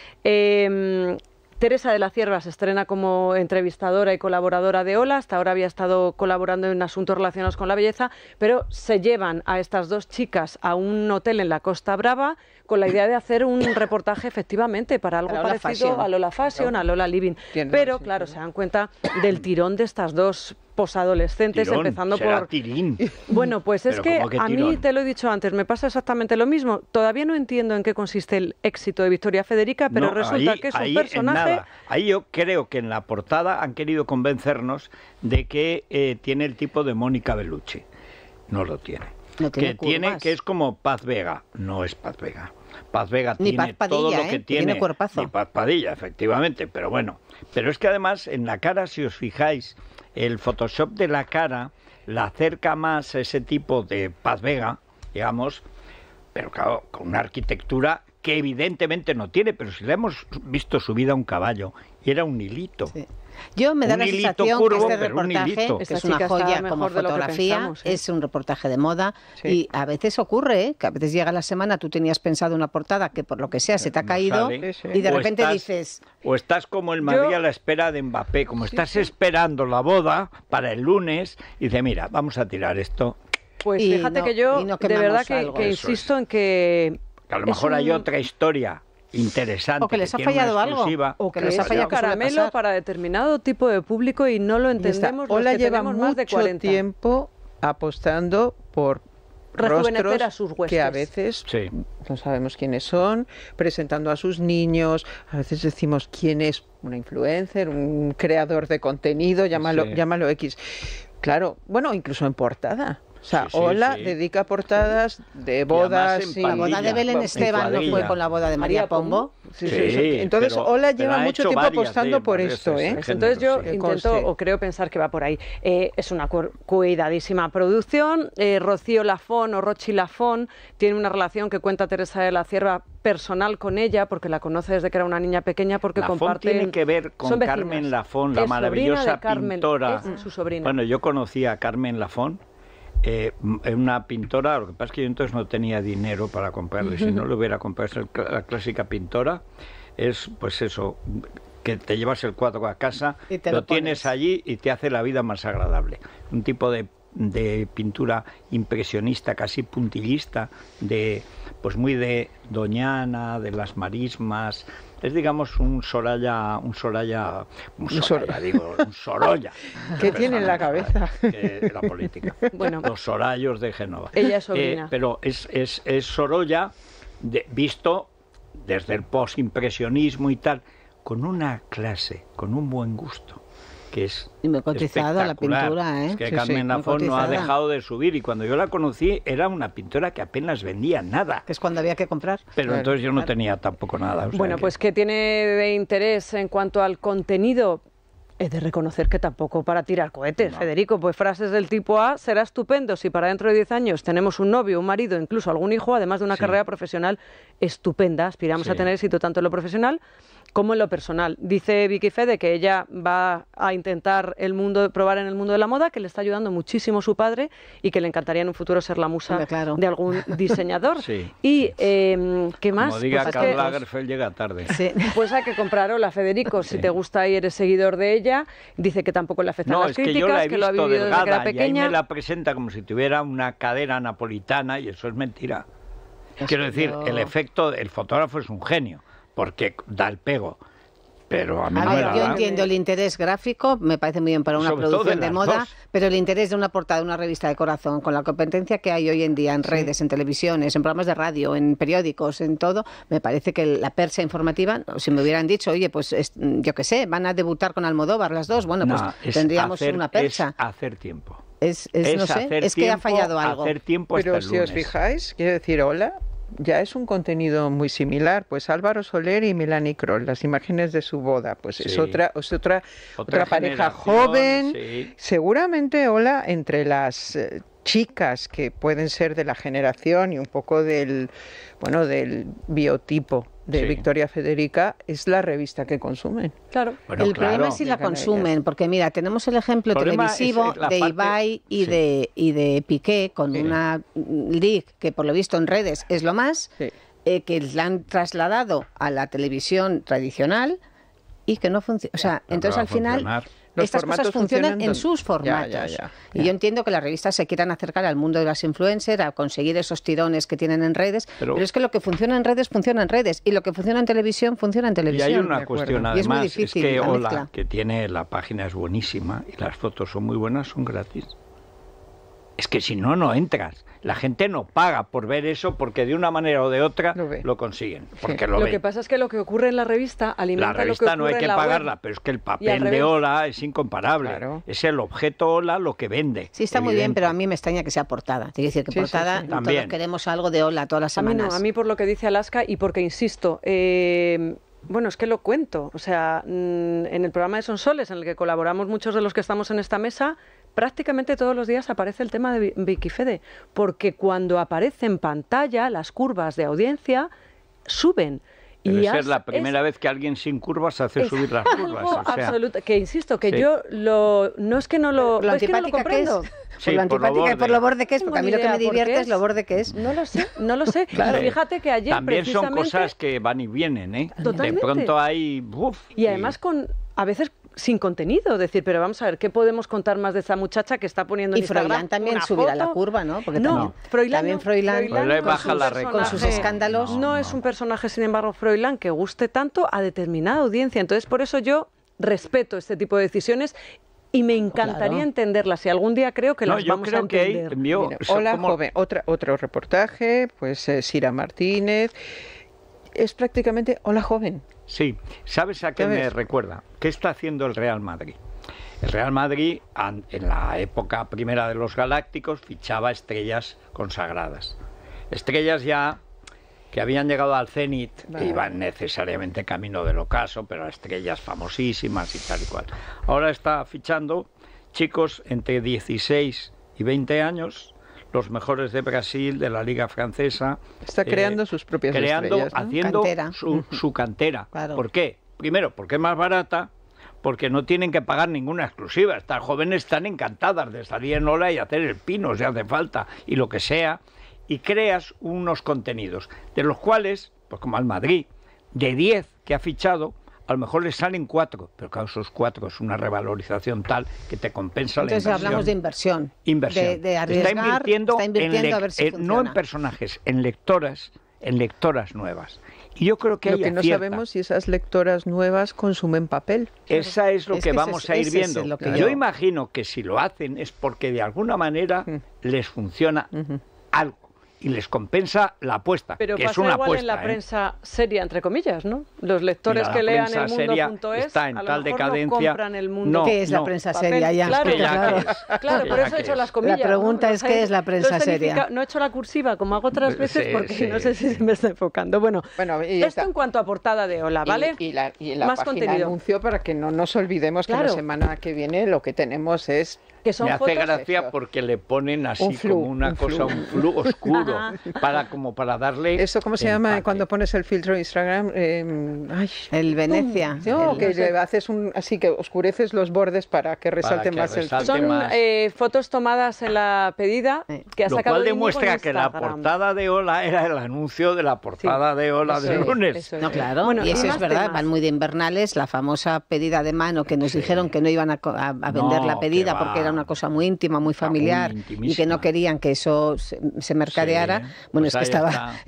Teresa de la Cierva se estrena como entrevistadora y colaboradora de Hola. Hasta ahora había estado colaborando en asuntos relacionados con la belleza, pero se llevan a estas dos chicas a un hotel en la Costa Brava con la idea de hacer un reportaje efectivamente para algo parecido a Lola Fashion, a Lola Living. Pero claro, se dan cuenta del tirón de estas dos posadolescentes, empezando por... Tirín. Bueno, pues es que a mí, te lo he dicho antes, me pasa exactamente lo mismo. Todavía no entiendo en qué consiste el éxito de Victoria Federica, pero resulta que es un personaje... Ahí yo creo que en la portada han querido convencernos de que tiene el tipo de Mónica Bellucci. No lo tiene. No tiene que es como Paz Vega. No es Paz Vega. Paz Vega ni tiene Paz Padilla, todo lo que tiene cuerpazo. Ni Paz Padilla, efectivamente, pero bueno. Pero es que además en la cara, si os fijáis, el Photoshop de la cara la acerca más a ese tipo de Paz Vega, digamos, pero claro, con una arquitectura que evidentemente no tiene, pero si la hemos visto subida a un caballo, y era un hilito. Sí. Yo me da la sensación que este reportaje, que es una joya como fotografía, es un reportaje de moda, y a veces ocurre, que a veces llega la semana, tú tenías pensado una portada que por lo que sea se te ha caído, y de repente dices... O estás como el Madrid a la espera de Mbappé, como estás esperando la boda para el lunes, y dices, mira, vamos a tirar esto. Pues y fíjate que yo de verdad que insisto en que... A lo mejor hay otra historia interesante. O que les ha fallado algo. O que les ha fallado caramelo para determinado tipo de público y no lo entendemos. Hola lleva mucho tiempo apostando por rejuvenecer a sus huestes, que a veces sí, no sabemos quiénes son, presentando a sus niños, a veces decimos quién es, una influencer, un creador de contenido, llámalo, sí, llámalo X. Claro, bueno, incluso en portada. O sea, sí, sí, Hola sí, dedica portadas de bodas. Y la boda de Belén Esteban no fue con la boda de María Pombo. Sí, sí, sí. Entonces, pero, Hola lleva mucho tiempo apostando por esto. Entonces yo sí, intento o creo pensar que va por ahí. Es una cuidadísima producción. Rocío Laffón o Rochi Laffón tiene una relación que cuenta Teresa de la Cierva personal con ella, porque la conoce desde que era una niña pequeña, porque comparte. Tiene que ver con Carmen Laffón, la maravillosa pintora. Es su sobrina. Bueno, yo conocí a Carmen Laffón. Una pintora, lo que pasa es que yo entonces no tenía dinero para comprarle, si no lo hubiera comprado. Es la clásica pintora, es pues eso, que te llevas el cuadro a casa, lo tienes allí y te hace la vida más agradable. Un tipo de pintura impresionista, casi puntillista, de pues muy de Doñana, de las marismas. Es, digamos, un Sorolla. ¿Qué tiene en la cabeza? La política. Bueno. Los Sorayos de Génova. Ella es sobrina. Pero es Sorolla visto desde el postimpresionismo y tal, con una clase, con un buen gusto, que es cotizada la pintura, ¿eh? Es que sí, Carmen Laffón no ha dejado de subir, y cuando yo la conocí era una pintora que apenas vendía nada. Es cuando había que comprar. Pero claro, entonces yo no tenía tampoco nada. O sea, bueno, pues que tiene de interés en cuanto al contenido. Es de reconocer que tampoco para tirar cohetes, no. Federico, pues frases del tipo A, será estupendo si para dentro de 10 años tenemos un novio, un marido, incluso algún hijo, además de una carrera profesional estupenda, aspiramos a tener éxito tanto en lo profesional como en lo personal. Dice Vicky Fede que ella va a intentar probar en el mundo de la moda, que le está ayudando muchísimo su padre y que le encantaría en un futuro ser la musa de algún diseñador. Y, ¿qué más? Como diga Karl Lagerfeld, llega tarde. Pues hay que comprar Hola, Federico, si te gusta y eres seguidor de ella. Dice que tampoco le afectan las críticas, que lo ha vivido desde que era pequeña. Y ahí me la presenta como si tuviera una cadera napolitana, y eso es mentira. Quiero decir, el efecto, el fotógrafo es un genio, porque da el pego. Pero a mí yo entiendo el interés gráfico, me parece muy bien para una producción de moda, pero el interés de una portada de una revista de corazón, con la competencia que hay hoy en día en redes, en televisiones, en programas de radio, en periódicos, en todo, me parece que la percha informativa, si me hubieran dicho, oye, pues yo qué sé, van a debutar con Almodóvar las dos, bueno, no, pues tendríamos una percha. Es hacer tiempo. No sé, es que ha fallado algo. Pero si os fijáis, quiero decir, Hola ya es un contenido muy similar, pues Álvaro Soler y Melanie Kroll, las imágenes de su boda, pues es otra pareja joven, seguramente Hola entre las chicas que pueden ser de la generación y un poco del del biotipo de Victoria Federica, es la revista que consumen. Claro. Bueno, el problema es si la consumen, porque mira, tenemos el ejemplo televisivo de Ibai y de Piqué con una league que por lo visto en redes es lo más, que la han trasladado a la televisión tradicional y que no funciona. O sea, entonces al final estas cosas funcionan en sus formatos. Y yo entiendo que las revistas se quieran acercar al mundo de las influencers, a conseguir esos tirones que tienen en redes, pero es que lo que funciona en redes, y lo que funciona en televisión, funciona en televisión. Y hay una cuestión además, y es muy difícil, es que Hola, que tiene la página, es buenísima, y las fotos son muy buenas, son gratis. Es que si no, no entras. La gente no paga por ver eso, porque de una manera o de otra lo consiguen. Porque lo que pasa es que lo que ocurre en la revista alimenta lo que ocurre en la revista. No hay que pagarla, pero es que el papel de Hola es incomparable. Claro. Es el objeto Hola lo que vende. Sí, está muy bien, pero a mí me extraña que sea portada. Quiero decir que portada, todos queremos algo de Hola todas las semanas. A mí por lo que dice Alaska y porque, insisto, bueno, es que lo cuento. O sea, en el programa de Sonsoles, en el que colaboramos muchos de los que estamos en esta mesa, prácticamente todos los días aparece el tema de Vicky Fede, porque cuando aparece en pantalla las curvas de audiencia suben. Debe ser la primera vez que alguien sin curvas hace subir las curvas. Absoluto, que insisto, que yo no es que no lo... Lo antipática que es. Lo antipática y por lo borde que es, porque a mí lo que me divierte es lo borde que es. No lo sé, no lo sé. Claro. Y fíjate que ayer también son cosas que van y vienen, ¿eh? Totalmente. De pronto hay... Y además con... A veces sin contenido, decir, pero vamos a ver, ¿qué podemos contar más de esta muchacha que está poniendo en Instagram? Y Froilán también subirá la curva, ¿no? Porque no, Froilán baja la red con sus escándalos. No es un personaje, sin embargo, Froilán, que guste tanto a determinada audiencia. Entonces, por eso yo respeto este tipo de decisiones y me encantaría entenderlas, y algún día creo que las vamos a entender. Que mira, Hola, joven, otro reportaje, pues Sira Martínez, es prácticamente Hola, joven. Sí, ¿sabes a qué me recuerda? ¿Qué está haciendo el Real Madrid? El Real Madrid, en la época primera de los Galácticos, fichaba estrellas consagradas. Estrellas ya que habían llegado al cenit, que iban necesariamente camino del ocaso, pero estrellas famosísimas y tal y cual. Ahora está fichando chicos entre 16 y 20 años, los mejores de Brasil, de la Liga Francesa. Está creando sus propias estrellas, ¿no? Haciendo cantera. Su cantera. Claro. ¿Por qué? Primero, porque es más barata, porque no tienen que pagar ninguna exclusiva. Estas jóvenes están encantadas de salir en Hola y hacer el pino, si hace falta, y lo que sea. Y creas unos contenidos, de los cuales, pues como al Madrid, de 10 que ha fichado, a lo mejor le salen 4, pero claro, esos 4 es una revalorización tal que te compensa. Entonces, la inversión. Entonces hablamos de inversión. De arriesgar, está invirtiendo a ver si funciona. No en personajes, en lectoras nuevas. Y yo creo que lo que no sabemos si esas lectoras nuevas consumen papel. Esa es lo que vamos a ir viendo. Yo imagino que si lo hacen es porque de alguna manera les funciona algo. Y les compensa la apuesta, pero que es una apuesta. Pero en la prensa seria, entre comillas, ¿no? Los lectores que lean El Mundo está en tal decadencia. No, ¿qué es la prensa seria ya? Claro, por eso he hecho las comillas. La pregunta es, ¿qué es la prensa seria? No he hecho la cursiva, como hago otras veces, porque no sé si se me está enfocando. Bueno, esto en cuanto a portada de Hola, ¿vale? Y la página de anuncio, para que no nos olvidemos que la semana que viene lo que tenemos es... Me hace gracia porque le ponen así como una cosa, un flu oscuro, como para darle... ¿Eso cómo se llama cuando pones el filtro de Instagram? El Venecia. No, que le haces así que oscureces los bordes para que resalte más el... Son fotos tomadas en la pedida que ha sacado... Lo cual demuestra que la portada de Hola era el anuncio de la portada de Hola de lunes. No, claro, y eso es verdad, van muy de invernales, la famosa pedida de mano que nos dijeron que no iban a vender la pedida porque era una cosa muy íntima, muy familiar, y que no querían que eso se mercadeara. Bueno, pues es que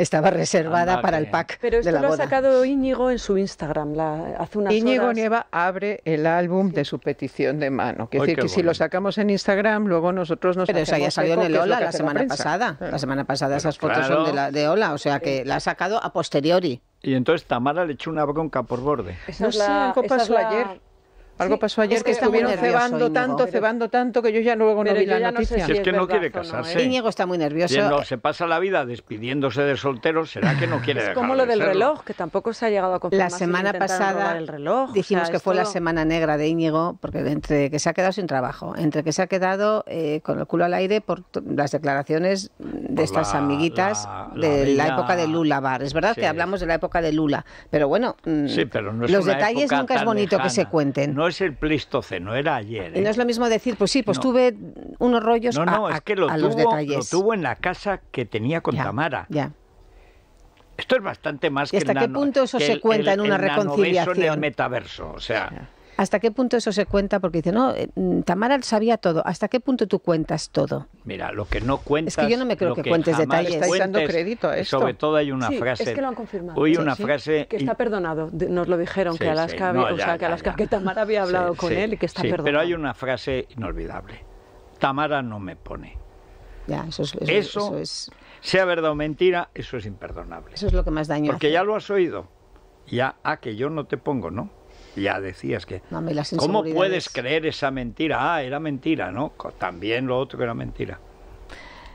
estaba reservada para el pack de la boda. Pero esto lo ha sacado Íñigo en su Instagram hace unas horas. Íñigo Onieva abre el álbum de su petición de mano. Quiere decir que si lo sacamos en Instagram, luego nosotros nos... Pero eso ya salió en el Hola la semana pasada. La semana pasada esas fotos son de Hola, o sea que la ha sacado a posteriori. Y entonces Tamara le echó una bronca por borde. No sé, algo pasó ayer. Algo pasó ayer, es que estuvieron cebando tanto que yo ya luego no vi la noticia. No sé si es que no quiere casarse. Íñigo está muy nervioso. Si no, se pasa la vida despidiéndose de solteros, será que no quiere dejar de serlo. Es como lo del reloj, que tampoco se ha llegado a confirmar. La semana pasada dijimos que fue la semana negra de Íñigo, porque entre que se ha quedado sin trabajo, entre que se ha quedado con el culo al aire por las declaraciones de estas amiguitas de la época de Lula Bar. Es verdad que hablamos de la época de Lula, pero bueno, los detalles nunca es bonito que se cuenten. No es el Pleistoceno, era ayer. Y no es lo mismo decir, pues sí, pues tuve unos rollos los detalles. Lo tuvo en la casa que tenía con Tamara. Ya. Esto es bastante más que... ¿Y hasta qué punto eso se cuenta en una reconciliación? En el metaverso, o sea... Ya. ¿Hasta qué punto eso se cuenta? Porque dice, no, Tamara sabía todo. ¿Hasta qué punto tú cuentas todo? Mira, lo que no cuentas... Es que yo no me creo que cuentes detalles. Estáis dando crédito a esto. Sobre todo hay una frase... es que lo han confirmado. Hoy una frase... Que está perdonado. Nos lo dijeron, que Alaska... No, o sea, que Alaska, que Tamara había hablado con él y que está perdonado. Pero hay una frase inolvidable. Tamara no me pone. Ya, eso es... Sea verdad o mentira, eso es imperdonable. Eso es lo que más daño hace. Porque ya lo has oído. Ya, que yo no te pongo, ¿no? Ya decías que... No, ¿cómo puedes creer esa mentira? Era mentira, ¿no? También lo otro era mentira.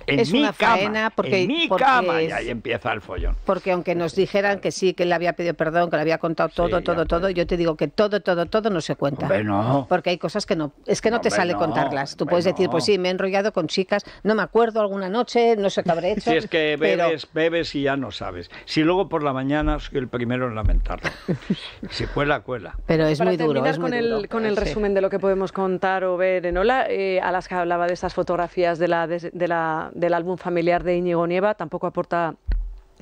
En mi cama, y ahí empieza el follón. Porque aunque nos dijeran que sí, que él le había pedido perdón, que le había contado todo, todo, yo te digo que todo no se cuenta. Hombre, no. Porque hay cosas que no, es que no te sale contarlas. Tú puedes decir, pues sí, me he enrollado con chicas, no me acuerdo alguna noche, no sé qué habré hecho. Si es que bebes y ya no sabes. Si luego por la mañana soy el primero en lamentarlo. Si cuela. Pero es muy duro. Para terminar con el resumen de lo que podemos contar o ver en Hola, Alaska hablaba de esas fotografías de la... del álbum familiar de Íñigo Onieva, tampoco aporta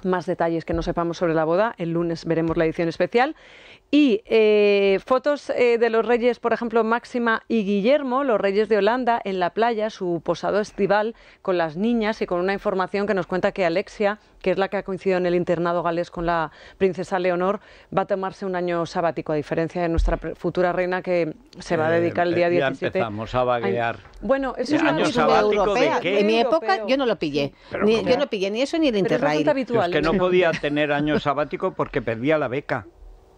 más detalles que no sepamos sobre la boda. El lunes veremos la edición especial. Y fotos de los reyes, por ejemplo, Máxima y Guillermo, los reyes de Holanda, en la playa, su posado estival con las niñas y con una información que nos cuenta que Alexia, que es la que ha coincidido en el internado galés con la princesa Leonor, va a tomarse un año sabático, a diferencia de nuestra futura reina, que se va a dedicar el día 17. Ya empezamos a vaguear. Bueno, eso es una cosa europea. En mi época yo no lo pillé. Yo no pillé ni eso ni el Interrail. Yo es que no podía tener año sabático porque perdía la beca.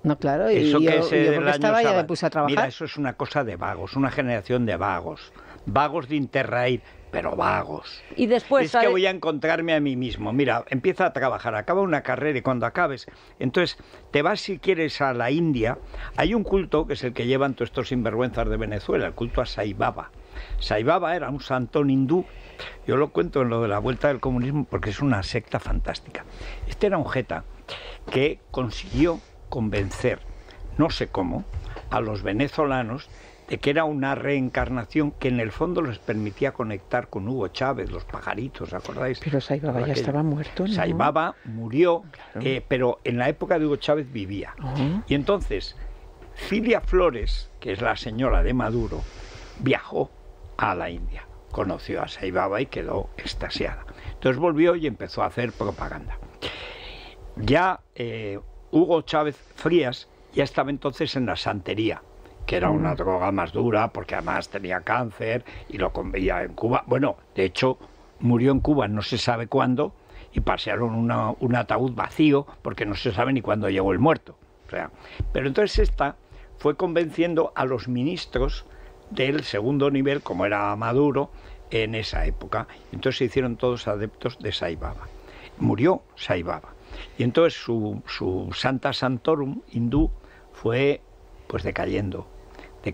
No, claro, y eso que yo estaba ya me puse a trabajar. Mira, eso es una cosa de vagos, una generación de vagos. Vagos de Interrail, pero vagos. Y después, es ¿sabes? Que voy a encontrarme a mí mismo. Mira, empieza a trabajar, acaba una carrera y cuando acabes, entonces te vas si quieres a la India. Hay un culto que es el que llevan todos estos sinvergüenzas de Venezuela, el culto a Sai Baba. Sai Baba era un santón hindú. Yo lo cuento en lo de la vuelta del comunismo porque es una secta fantástica. Este era un jeta que consiguió convencer, no sé cómo, a los venezolanos de que era una reencarnación que en el fondo les permitía conectar con Hugo Chávez, los pajaritos, ¿acordáis? Pero Sai Baba ya estaba muerto, ¿no? Sai Baba murió, claro. Pero en la época de Hugo Chávez vivía. Y entonces, Cilia Flores, que es la señora de Maduro, viajó a la India, conoció a Sai Baba y quedó extasiada. Entonces volvió y empezó a hacer propaganda. Ya Hugo Chávez Frías ya estaba entonces en la santería, que era una droga más dura porque además tenía cáncer y lo convivía en Cuba. Bueno, de hecho, murió en Cuba no se sabe cuándo y pasearon un ataúd vacío porque no se sabe ni cuándo llegó el muerto. O sea, pero entonces esta fue convenciendo a los ministros del segundo nivel, como era Maduro, en esa época. Entonces se hicieron todos adeptos de Sai Baba. Murió Sai Baba. Y entonces su Santa Santorum hindú fue pues decayendo, y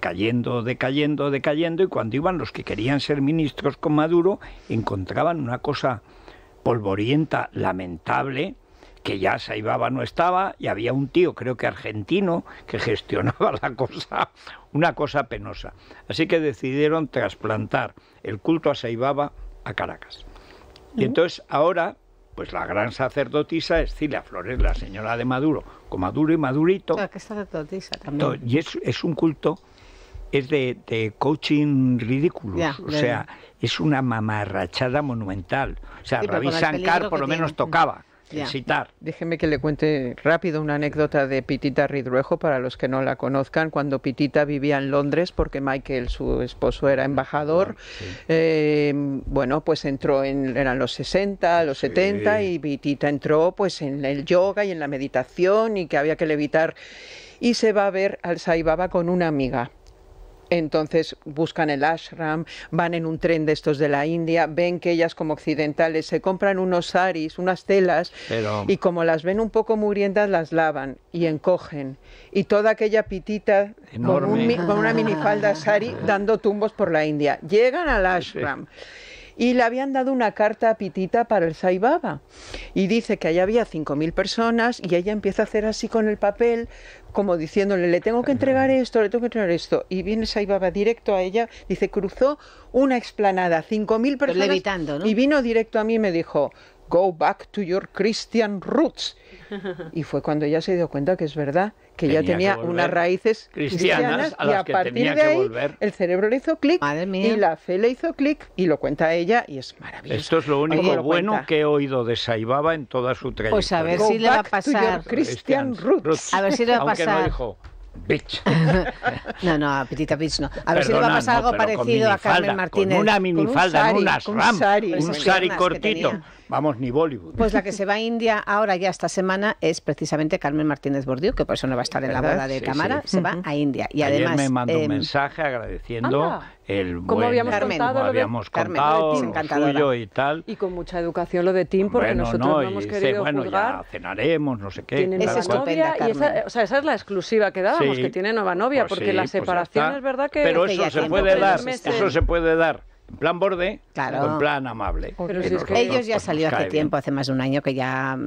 cuando iban los que querían ser ministros con Maduro encontraban una cosa polvorienta, lamentable, que ya Sai Baba no estaba y había un tío, creo que argentino, que gestionaba la cosa, una cosa penosa. Así que decidieron trasplantar el culto a Sai Baba a Caracas. Y entonces ahora pues la gran sacerdotisa es Cilia Flores, la señora de Maduro, con Maduro y Madurito. Claro, que es sacerdotisa también. Y es un culto, es de coaching ridículo. O sea, es una mamarrachada monumental. O sea, sí, Ravi Shankar por lo menos tocaba. Citar. Déjeme que le cuente rápido una anécdota de Pitita Ridruejo para los que no la conozcan. Cuando Pitita vivía en Londres, porque Michael, su esposo, era embajador, bueno, pues entró eran los 60, los 70, y Pitita entró pues en el yoga y en la meditación y que había que levitar. Y se va a ver al Sai Baba con una amiga. Entonces buscan el ashram, van en un tren de estos de la India, ven que ellas como occidentales se compran unos saris, unas telas, y como las ven un poco mugrientas las lavan y encogen. Y toda aquella pitita con una minifalda sari dando tumbos por la India. Llegan al ashram. Y le habían dado una carta a Pitita para el Sai Baba. Y dice que allá había 5.000 personas y ella empieza a hacer así con el papel, como diciéndole, le tengo que entregar esto, le tengo que entregar esto. Y viene Sai Baba directo a ella, dice, cruzó una explanada, 5.000 personas, levitando, ¿no? Y vino directo a mí y me dijo, go back to your Christian roots. Y fue cuando ella se dio cuenta que es verdad, que ya tenía unas raíces cristianas a las y a que partir tenía de ahí el cerebro le hizo clic y la fe le hizo clic y lo cuenta ella y es maravilloso. Esto es lo único bueno que he oído de Sai Baba en toda su trayectoria. Pues a ver si le va a pasar. Christian Roots. A ver si le va a pasar. Aunque no dijo bitch. No, Pitita bitch no. A ver si le va a pasar algo parecido a Carmen Martínez. Con una minifalda, con unas ramas, un sari cortito. Vamos, ni Bollywood. Pues la que se va a India ahora ya esta semana es precisamente Carmen Martínez Bordiú, que por eso no va a estar en la boda de Tamara, se va a India. Y ayer además me mandó un mensaje agradeciendo el como habíamos contado lo suyo y tal. Y con mucha educación lo de Tim, porque nosotros no hemos querido juzgar. Ya cenaremos, no sé qué. Tiene nueva novia, y esa es la exclusiva que dábamos, que tiene nueva novia, pues porque la separación es verdad que... Pero eso se puede dar, eso se puede dar. En plan borde, claro. O en plan amable. Pero si es que ellos ya salió hace tiempo, hace más de un año que ya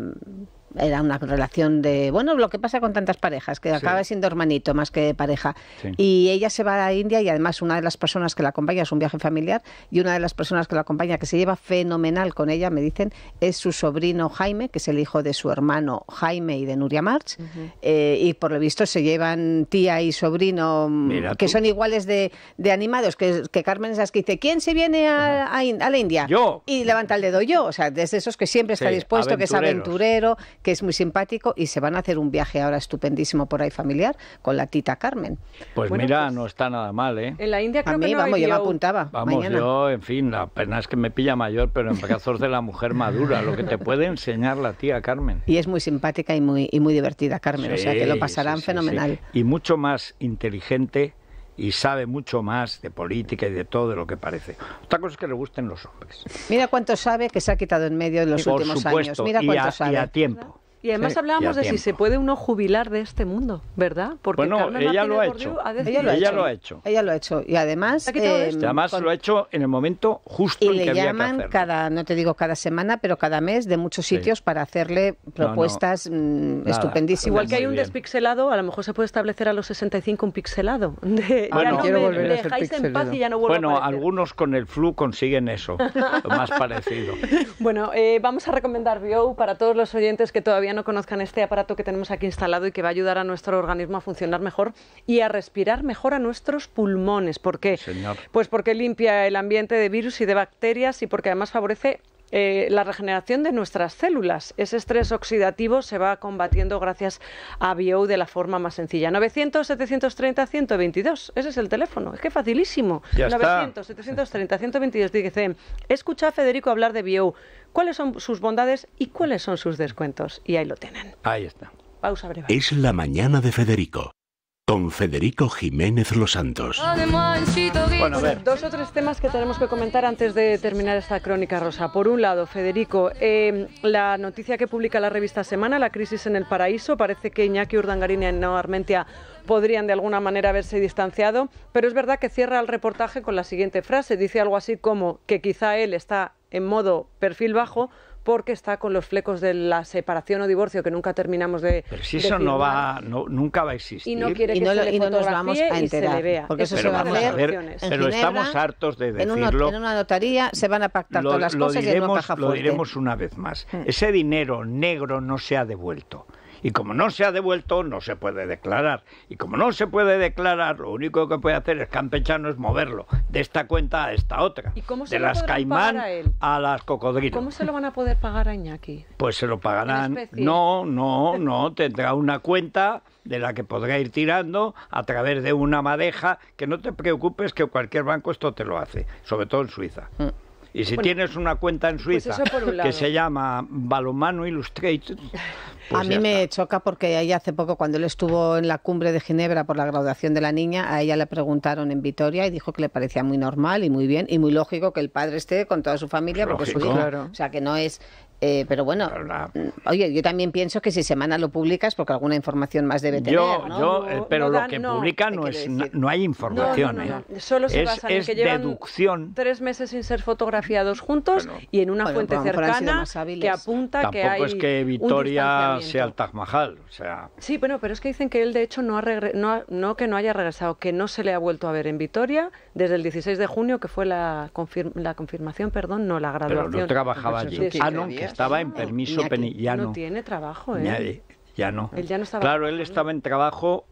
Era una relación de, bueno, lo que pasa con tantas parejas, que acaba siendo hermanito más que pareja. Sí. Y ella se va a India y además una de las personas que la acompaña, es un viaje familiar, y una de las personas que la acompaña, que se lleva fenomenal con ella, me dicen, es su sobrino Jaime, que es el hijo de su hermano Jaime y de Nuria March. Uh-huh. Y por lo visto se llevan tía y sobrino, que son iguales de animados, que Carmen Saskia dice, ¿quién se viene a la India? Yo. Y levanta el dedo yo, o sea, desde esos que siempre está dispuesto, que es aventurero, que es muy simpático, y se van a hacer un viaje ahora estupendísimo por ahí familiar con la tita Carmen. Pues bueno, mira, pues, no está nada mal, ¿eh? En la India creo que no hay yo me apuntaba. Vamos, mañana. Yo, en fin, la pena es que me pilla mayor, pero en brazos de la mujer madura, lo que te puede enseñar la tía Carmen. Y es muy simpática y muy divertida, Carmen, o sea que lo pasarán fenomenal. Sí. Y mucho más inteligente y sabe mucho más de política y de todo de lo que parece. Otra cosa es que le gusten los hombres. Mira cuánto sabe, que se ha quitado en medio en los últimos años. Mira cuánto sabe. Y a tiempo. Y además hablábamos de si se puede uno jubilar de este mundo, ¿verdad? Porque bueno, ella lo ha hecho. Ella lo ha hecho. Y además... además lo ha hecho en el momento justo en que había que hacerlo. Y le llaman cada, no te digo cada semana, pero cada mes de muchos sitios para hacerle propuestas estupendísimas. Igual que hay un despixelado, a lo mejor se puede establecer a los 65 un pixelado. No me dejáis en paz y ya no vuelvo a aparecer. Algunos con el flu consiguen eso, más parecido. Bueno, vamos a recomendar Bio para todos los oyentes que todavía no conozcan este aparato que tenemos aquí instalado y que va a ayudar a nuestro organismo a funcionar mejor y a respirar mejor a nuestros pulmones. ¿Por qué? Señor. Pues porque limpia el ambiente de virus y de bacterias y porque además favorece la regeneración de nuestras células. Ese estrés oxidativo se va combatiendo gracias a Bio de la forma más sencilla. 900-730-122, ese es el teléfono, es que facilísimo. 900-730-122, dice, escucha a Federico hablar de Bio, cuáles son sus bondades y cuáles son sus descuentos. Y ahí lo tienen. Ahí está. Pausa breve. Es la mañana de Federico. Con Federico Jiménez Los Santos. Bueno, a ver. Dos o tres temas que tenemos que comentar antes de terminar esta crónica, Rosa. Por un lado, Federico, la noticia que publica la revista Semana, la crisis en el paraíso, parece que Iñaki Urdangarín y Ainhoa Armentia podrían de alguna manera haberse distanciado, pero es verdad que cierra el reportaje con la siguiente frase, dice algo así como que quizá él está en modo perfil bajo, porque está con los flecos de la separación o divorcio que nunca terminamos de Pero si eso no va, nunca va a existir. Y no quiere que se le fotografíe y se le vea. Porque eso se va a ver en Ginebra, pero estamos hartos de decirlo. En una notaría se van a pactar todas las cosas y en una caja fuerte. Lo diremos una vez más. Ese dinero negro no se ha devuelto. Y como no se ha devuelto, no se puede declarar. Y como no se puede declarar, lo único que puede hacer el campechano es moverlo de esta cuenta a esta otra. ¿Y cómo se de las Caimán a las Cocodrilos? ¿Cómo se lo van a poder pagar a Iñaki? Pues se lo pagarán. No, tendrá una cuenta de la que podrá ir tirando a través de una madeja, que no te preocupes que cualquier banco esto te lo hace, sobre todo en Suiza. Y si tienes una cuenta en Suiza que se llama Balomano Illustrated... Pues a mí me choca porque ahí hace poco, cuando él estuvo en la cumbre de Ginebra por la graduación de la niña, a ella le preguntaron en Vitoria y dijo que le parecía muy normal y muy bien y muy lógico que el padre esté con toda su familia porque es su hijo. Claro. O sea, que no es... pero bueno, oye, yo también pienso que si Semana lo publicas, porque alguna información más debe tener, pero lo que publica no hay información. No. Solo se basa en que llevan deducción. 3 meses sin ser fotografiados juntos y en una fuente cercana que apunta que hay un distanciamiento. Tampoco es que Vitoria sea el Taj Mahal, o sea... Sí, bueno, pero es que dicen que él de hecho no haya regresado, que no se le ha vuelto a ver en Vitoria desde el 16 de junio, que fue la confirmación, la graduación. Pero no trabajaba allí. Estaba en permiso penitenciario. No tiene trabajo, ¿eh? Ya no. Él ya no estaba él estaba en trabajo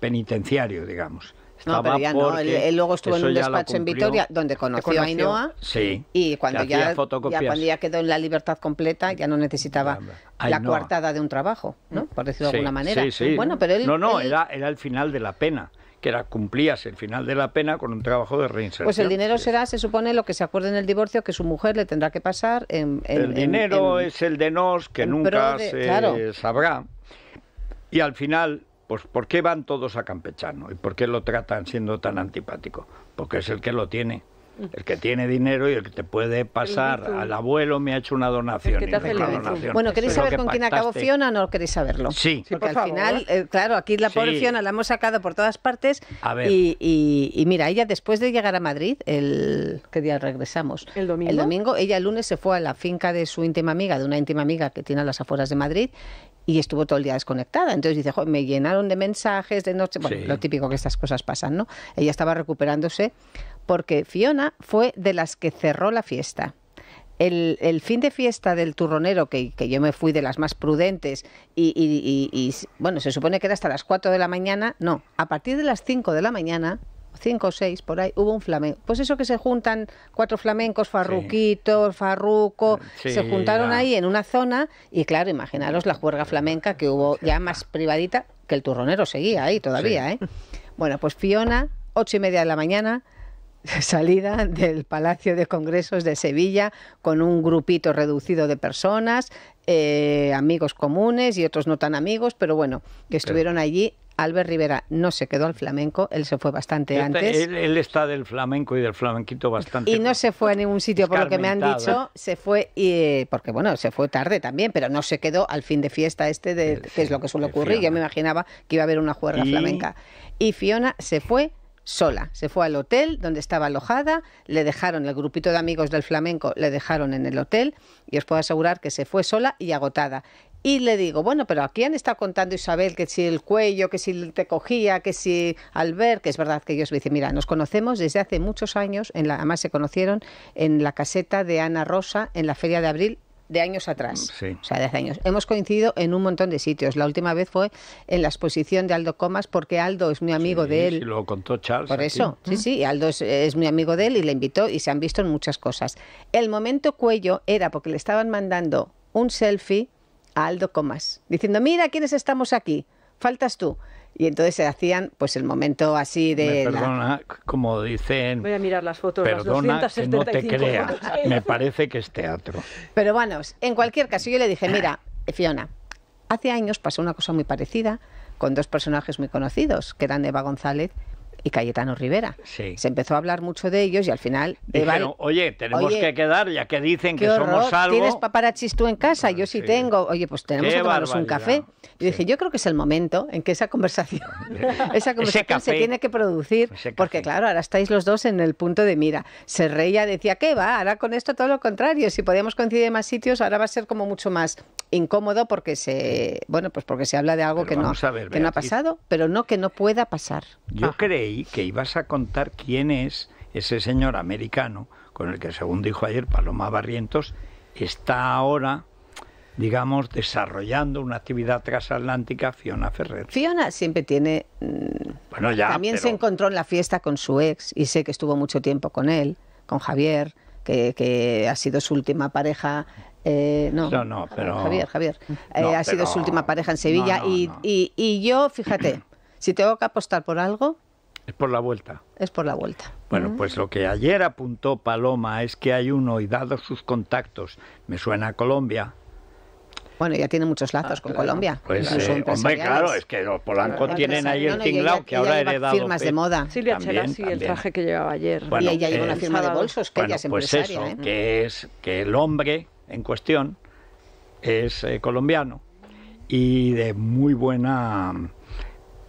penitenciario, digamos. Pero ya no. Él luego estuvo en un despacho en Vitoria, donde conoció a Ainhoa. Sí. Y cuando ya quedó en la libertad completa, ya no necesitaba la coartada de un trabajo, ¿no? Por decirlo de alguna manera. Sí. Bueno, pero él... Era el final de la pena. Que cumplías el final de la pena con un trabajo de reinserción. Pues el dinero será, se supone, lo que se acuerde en el divorcio que su mujer le tendrá que pasar. El dinero es el de nos que nunca se sabrá. Y al final, pues ¿por qué van todos a campechano? ¿Y por qué lo tratan siendo tan antipático? Porque es el que lo tiene. El que tiene dinero y el que te puede pasar al abuelo me ha hecho una donación. Es que bueno, ¿queréis saber con quién acabó Fiona o no queréis saberlo? Sí. Porque por al final, claro, aquí la pobre Fiona la hemos sacado por todas partes. A ver. Y mira, ella después de llegar a Madrid, ¿qué día regresamos? El domingo. El domingo, ella el lunes se fue a la finca de su íntima amiga, de una íntima amiga que tiene a las afueras de Madrid, y estuvo todo el día desconectada. Entonces dice, jo, me llenaron de mensajes de noche. Bueno, lo típico que estas cosas pasan, ¿no? Ella estaba recuperándose porque Fiona fue de las que cerró la fiesta. El fin de fiesta del turronero, que yo me fui de las más prudentes, y bueno, se supone que era hasta las 4 de la mañana. No, a partir de las 5 de la mañana, 5 o 6 por ahí, hubo un flamenco. Pues eso que se juntan cuatro flamencos, Farruquito, Farruco, se juntaron ahí en una zona, y claro, imaginaros la juerga flamenca que hubo ya más privadita, que el turronero seguía ahí todavía, ¿eh? Bueno, pues Fiona, 8:30 de la mañana, salida del Palacio de Congresos de Sevilla con un grupito reducido de personas, amigos comunes y otros no tan amigos, pero bueno, que estuvieron allí. Albert Rivera no se quedó al flamenco, él se fue bastante antes. Él está del flamenco y del flamenquito bastante. Y no se fue a ningún sitio, por lo que me han dicho, se fue, porque bueno, se fue tarde también, pero no se quedó al fin de fiesta este, que es lo que suele ocurrir. Yo me imaginaba que iba a haber una juerga flamenca. Y Fiona se fue sola, se fue al hotel donde estaba alojada, le dejaron, el grupito de amigos del flamenco le dejaron en el hotel, y os puedo asegurar que se fue sola y agotada. Y le digo, bueno, pero aquí han estado contando, Isabel, que si el cuello, que si te cogía, que si Albert, que es verdad que ellos me dicen, mira, nos conocemos desde hace muchos años, además se conocieron en la caseta de Ana Rosa en la Feria de Abril, de años atrás, o sea, de hace años. Hemos coincidido en un montón de sitios. La última vez fue en la exposición de Aldo Comas, porque Aldo es muy amigo de él. Sí, lo contó Charles. Por eso, sí, Aldo es muy amigo de él y le invitó, y se han visto en muchas cosas. El momento cuello era porque le estaban mandando un selfie a Aldo Comas, diciendo, mira quiénes estamos aquí, faltas tú. Y entonces se hacían pues el momento así de... Perdona, como dicen... Voy a mirar las fotos, perdona, las 275 que no te creas, me parece que es teatro. Pero bueno, en cualquier caso yo le dije, mira, Fiona, hace años pasó una cosa muy parecida con dos personajes muy conocidos, que eran Eva González y Cayetano Rivera. Se empezó a hablar mucho de ellos y al final... Dijeron, oye, tenemos que quedar, ya que dicen que somos algo... ¿Tienes paparachis tú en casa? Yo sí tengo. Oye, pues tenemos que tomarnos un café. Y dije, yo creo que es el momento en que esa conversación se tiene que producir, porque claro, ahora estáis los dos en el punto de mira. Se reía, decía, ¿qué va? Ahora con esto todo lo contrario. Si podíamos coincidir en más sitios, ahora va a ser como mucho más incómodo porque se... Bueno, pues porque se habla de algo que no ha pasado, pero no que no pueda pasar. Yo creí que ibas a contar quién es ese señor americano con el que, según dijo ayer Paloma Barrientos, está ahora, digamos, desarrollando una actividad transatlántica, Fiona Ferrer. Fiona siempre tiene... Bueno, ya, también se encontró en la fiesta con su ex, y sé que estuvo mucho tiempo con él, con Javier, que ha sido su última pareja... pero... Javier. Ha sido su última pareja en Sevilla. Y yo, fíjate, si tengo que apostar por algo... Es por la vuelta. Es por la vuelta. Bueno, pues lo que ayer apuntó Paloma es que hay uno, y dados sus contactos, me suena a Colombia. Bueno, ya tiene muchos lazos con Colombia. Pues, hombre, claro, es que los polancos tienen ahí el tinglao que ahora heredado. Firmas de moda. Silvia Cherassi, el traje que llevaba ayer. Bueno, y ella lleva una firma de bolsos, que ella es empresaria. Pues eso, que es que el hombre en cuestión es colombiano y de muy buena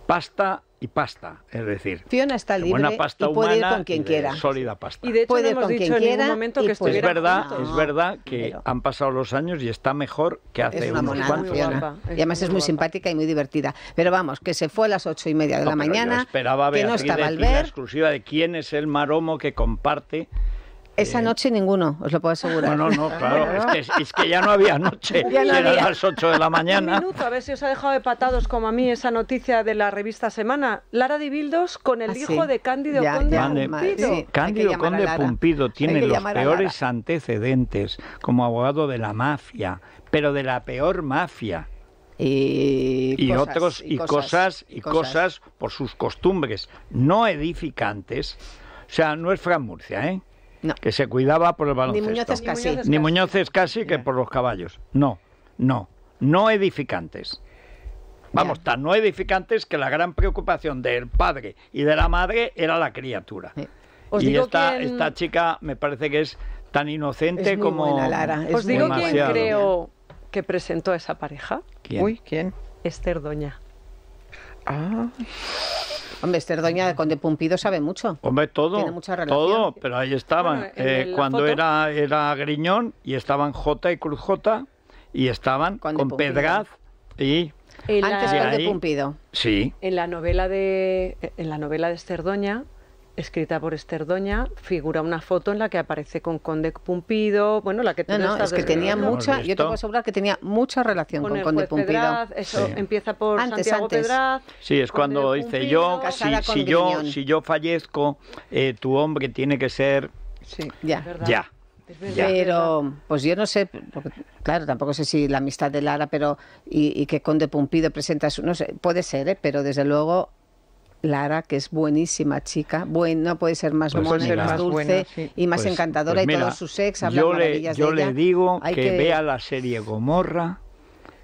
pasta. Y pasta, es decir, Fiona está libre y puede ir con quien quiera. Sólida pasta. Y de hecho no hemos dicho en ningún momento que estuviera junto. Es verdad que han pasado los años y está mejor que hace unos cuantos. Y además es muy simpática y muy divertida. Pero vamos, que se fue a las 8:30 de la mañana. Esperaba ver la exclusiva de quién es el maromo que comparte. Esa noche ninguno, os lo puedo asegurar. No, claro, es que ya no había noche, eran las 8 de la mañana. Un minuto, a ver si os ha dejado de patados como a mí esa noticia de la revista Semana. Lara de Bildos con el hijo de Cándido Conde Pumpido. Cándido Conde Pumpido tiene los peores antecedentes como abogado de la mafia, pero de la peor mafia. Y cosas por sus costumbres no edificantes. O sea, no es Fran Murcia, ¿eh? No. Que se cuidaba por el baloncesto. Ni Muñoz es casi que por los caballos. No edificantes. Vamos, tan no edificantes que la gran preocupación del padre y de la madre era la criatura. Os y digo esta, quién... esta chica me parece que es tan inocente es como... Buena, Lara. Os digo demasiado. Quién creo que presentó a esa pareja. ¿Quién? Uy, ¿quién? Esther Doña. Ah... Hombre, Esther Doña con De Pumpido sabe mucho. Hombre, todo. Tiene mucha relación. Todo, pero ahí estaban. Bueno, cuando era Griñón y estaban J y Cruz J y estaban con Pedraz y... Antes con De Pumpido. Sí. En la novela de Esther Doña, escrita por Esther Doña, figura una foto en la que aparece con Conde Pumpido, bueno, la que tú no estás es que tenía mucha, yo te puedo asegurar que tenía mucha relación con Conde Pumpido. Pedraz, eso sí. Empieza por antes, Santiago antes. Pedraz. Sí, es cuando dice yo, si yo fallezco, tu hombre tiene que ser sí, ya. Ya. Pero, pues yo no sé, porque, claro, tampoco sé si la amistad de Lara, pero y que Conde Pumpido presenta su, no sé, puede ser, pero desde luego Lara, que es buenísima chica, no puede ser más buena, más dulce buena, sí. Y más encantadora, pues mira, y todo su sex habla maravillas de ella. Yo le digo que vea la serie Gomorra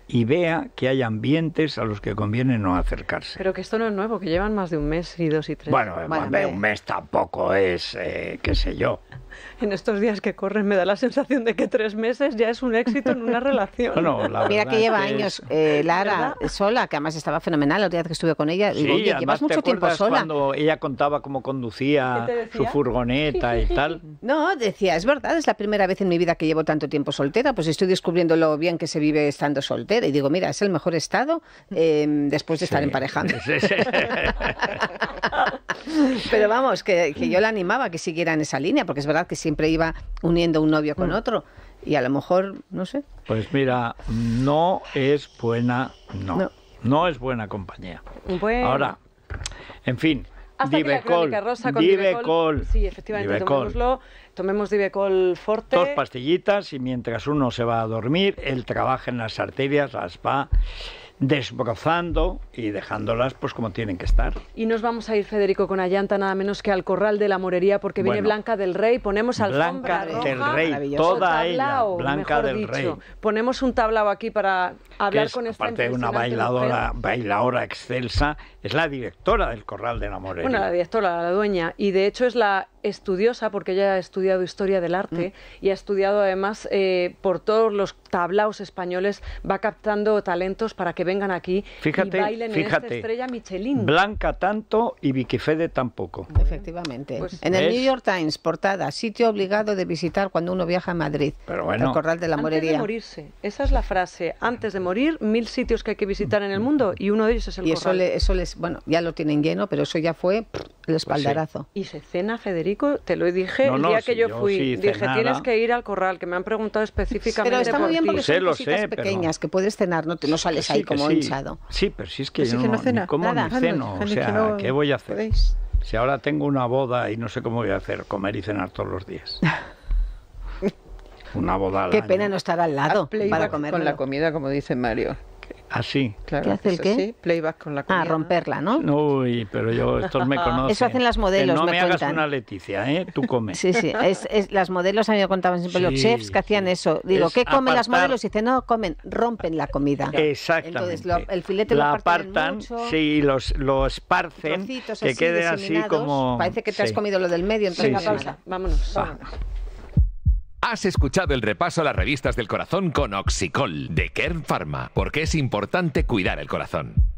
y vea que hay ambientes a los que conviene no acercarse. Pero que esto no es nuevo, que llevan más de un mes y 2 y 3. Bueno, un mes tampoco es, qué sé yo. En estos días que corren me da la sensación de que 3 meses ya es un éxito en una relación. Bueno, la mira que lleva años Lara sola, que además estaba fenomenal. La última vez que estuve con ella, digo, sí, oye, llevas mucho tiempo sola. Cuando ella contaba cómo conducía su furgoneta y tal. No, decía, es verdad, es la primera vez en mi vida que llevo tanto tiempo soltera, pues estoy descubriendo lo bien que se vive estando soltera. Y digo, mira, es el mejor estado después de estar emparejando. Sí. Pero vamos, que yo la animaba a que siguiera en esa línea, porque es verdad que siempre iba uniendo un novio con otro. Y a lo mejor, no sé. Pues mira, no es buena, no es buena compañía. Bueno. Ahora, en fin, Divecol. Sí, efectivamente, tomemos Divecol Forte. 2 pastillitas y mientras uno se va a dormir, él trabaja en las arterias, las va desbrozando y dejándolas pues como tienen que estar. Y nos vamos a ir, Federico, con Allanta nada menos que al Corral de la Morería, porque viene Blanca del Rey, ponemos alfombra roja. Blanca del Rey, toda ella, Blanca del Rey. Ponemos un tablao aquí para hablar con esta impresionante mujer. Aparte de una bailadora excelsa, es la directora del Corral de la Morería. Bueno, la directora, la dueña, y de hecho es la estudiosa, porque ella ha estudiado Historia del Arte y ha estudiado además por todos los tablaos españoles, va captando talentos para que vengan aquí y bailen en esta estrella Michelin. Blanca tanto y Vicifede tampoco. Efectivamente. Pues, en el New York Times, portada, sitio obligado de visitar cuando uno viaja a Madrid. Pero bueno, el Corral de la Morería. Antes de morirse, esa es la frase. Antes de morir, 1000 sitios que hay que visitar en el mundo y uno de ellos es el Corral. Y eso les, bueno, ya lo tienen lleno, pero eso ya fue el espaldarazo. Pues sí. Y se cena, Federico, te lo dije el día que yo fui. Dije, tienes que ir al Corral, que me han preguntado específicamente. Pero está muy bien porque son cositas pequeñas, pero... que puedes cenar, no sales ahí como hinchado. Sí, pero si es que yo no como ni ceno, o sea, ¿qué voy a hacer? Si ahora tengo una boda y no sé cómo voy a hacer, comer y cenar todos los días. Una boda al año. Qué pena no estar al lado para comer. Con la comida, como dice Mario. Así, claro. ¿Qué hace el qué? Sí, playback con la comida. Ah, romperla, ¿no? Uy, pero yo, estos me conocen. Eso hacen las modelos, me cuentan. No me hagas una Leticia, ¿eh? Tú comes. Sí, las modelos a mí me contaban siempre los chefs que hacían eso. Digo, ¿qué comen las modelos? Y dicen, no, rompen la comida. Exactamente. Entonces, el filete lo apartan, sí, lo esparcen, que quede así como... Parece que te has comido lo del medio, entonces pausa. Vámonos. Has escuchado el repaso a las revistas del corazón con Oxicol, de Ken Pharma, porque es importante cuidar el corazón.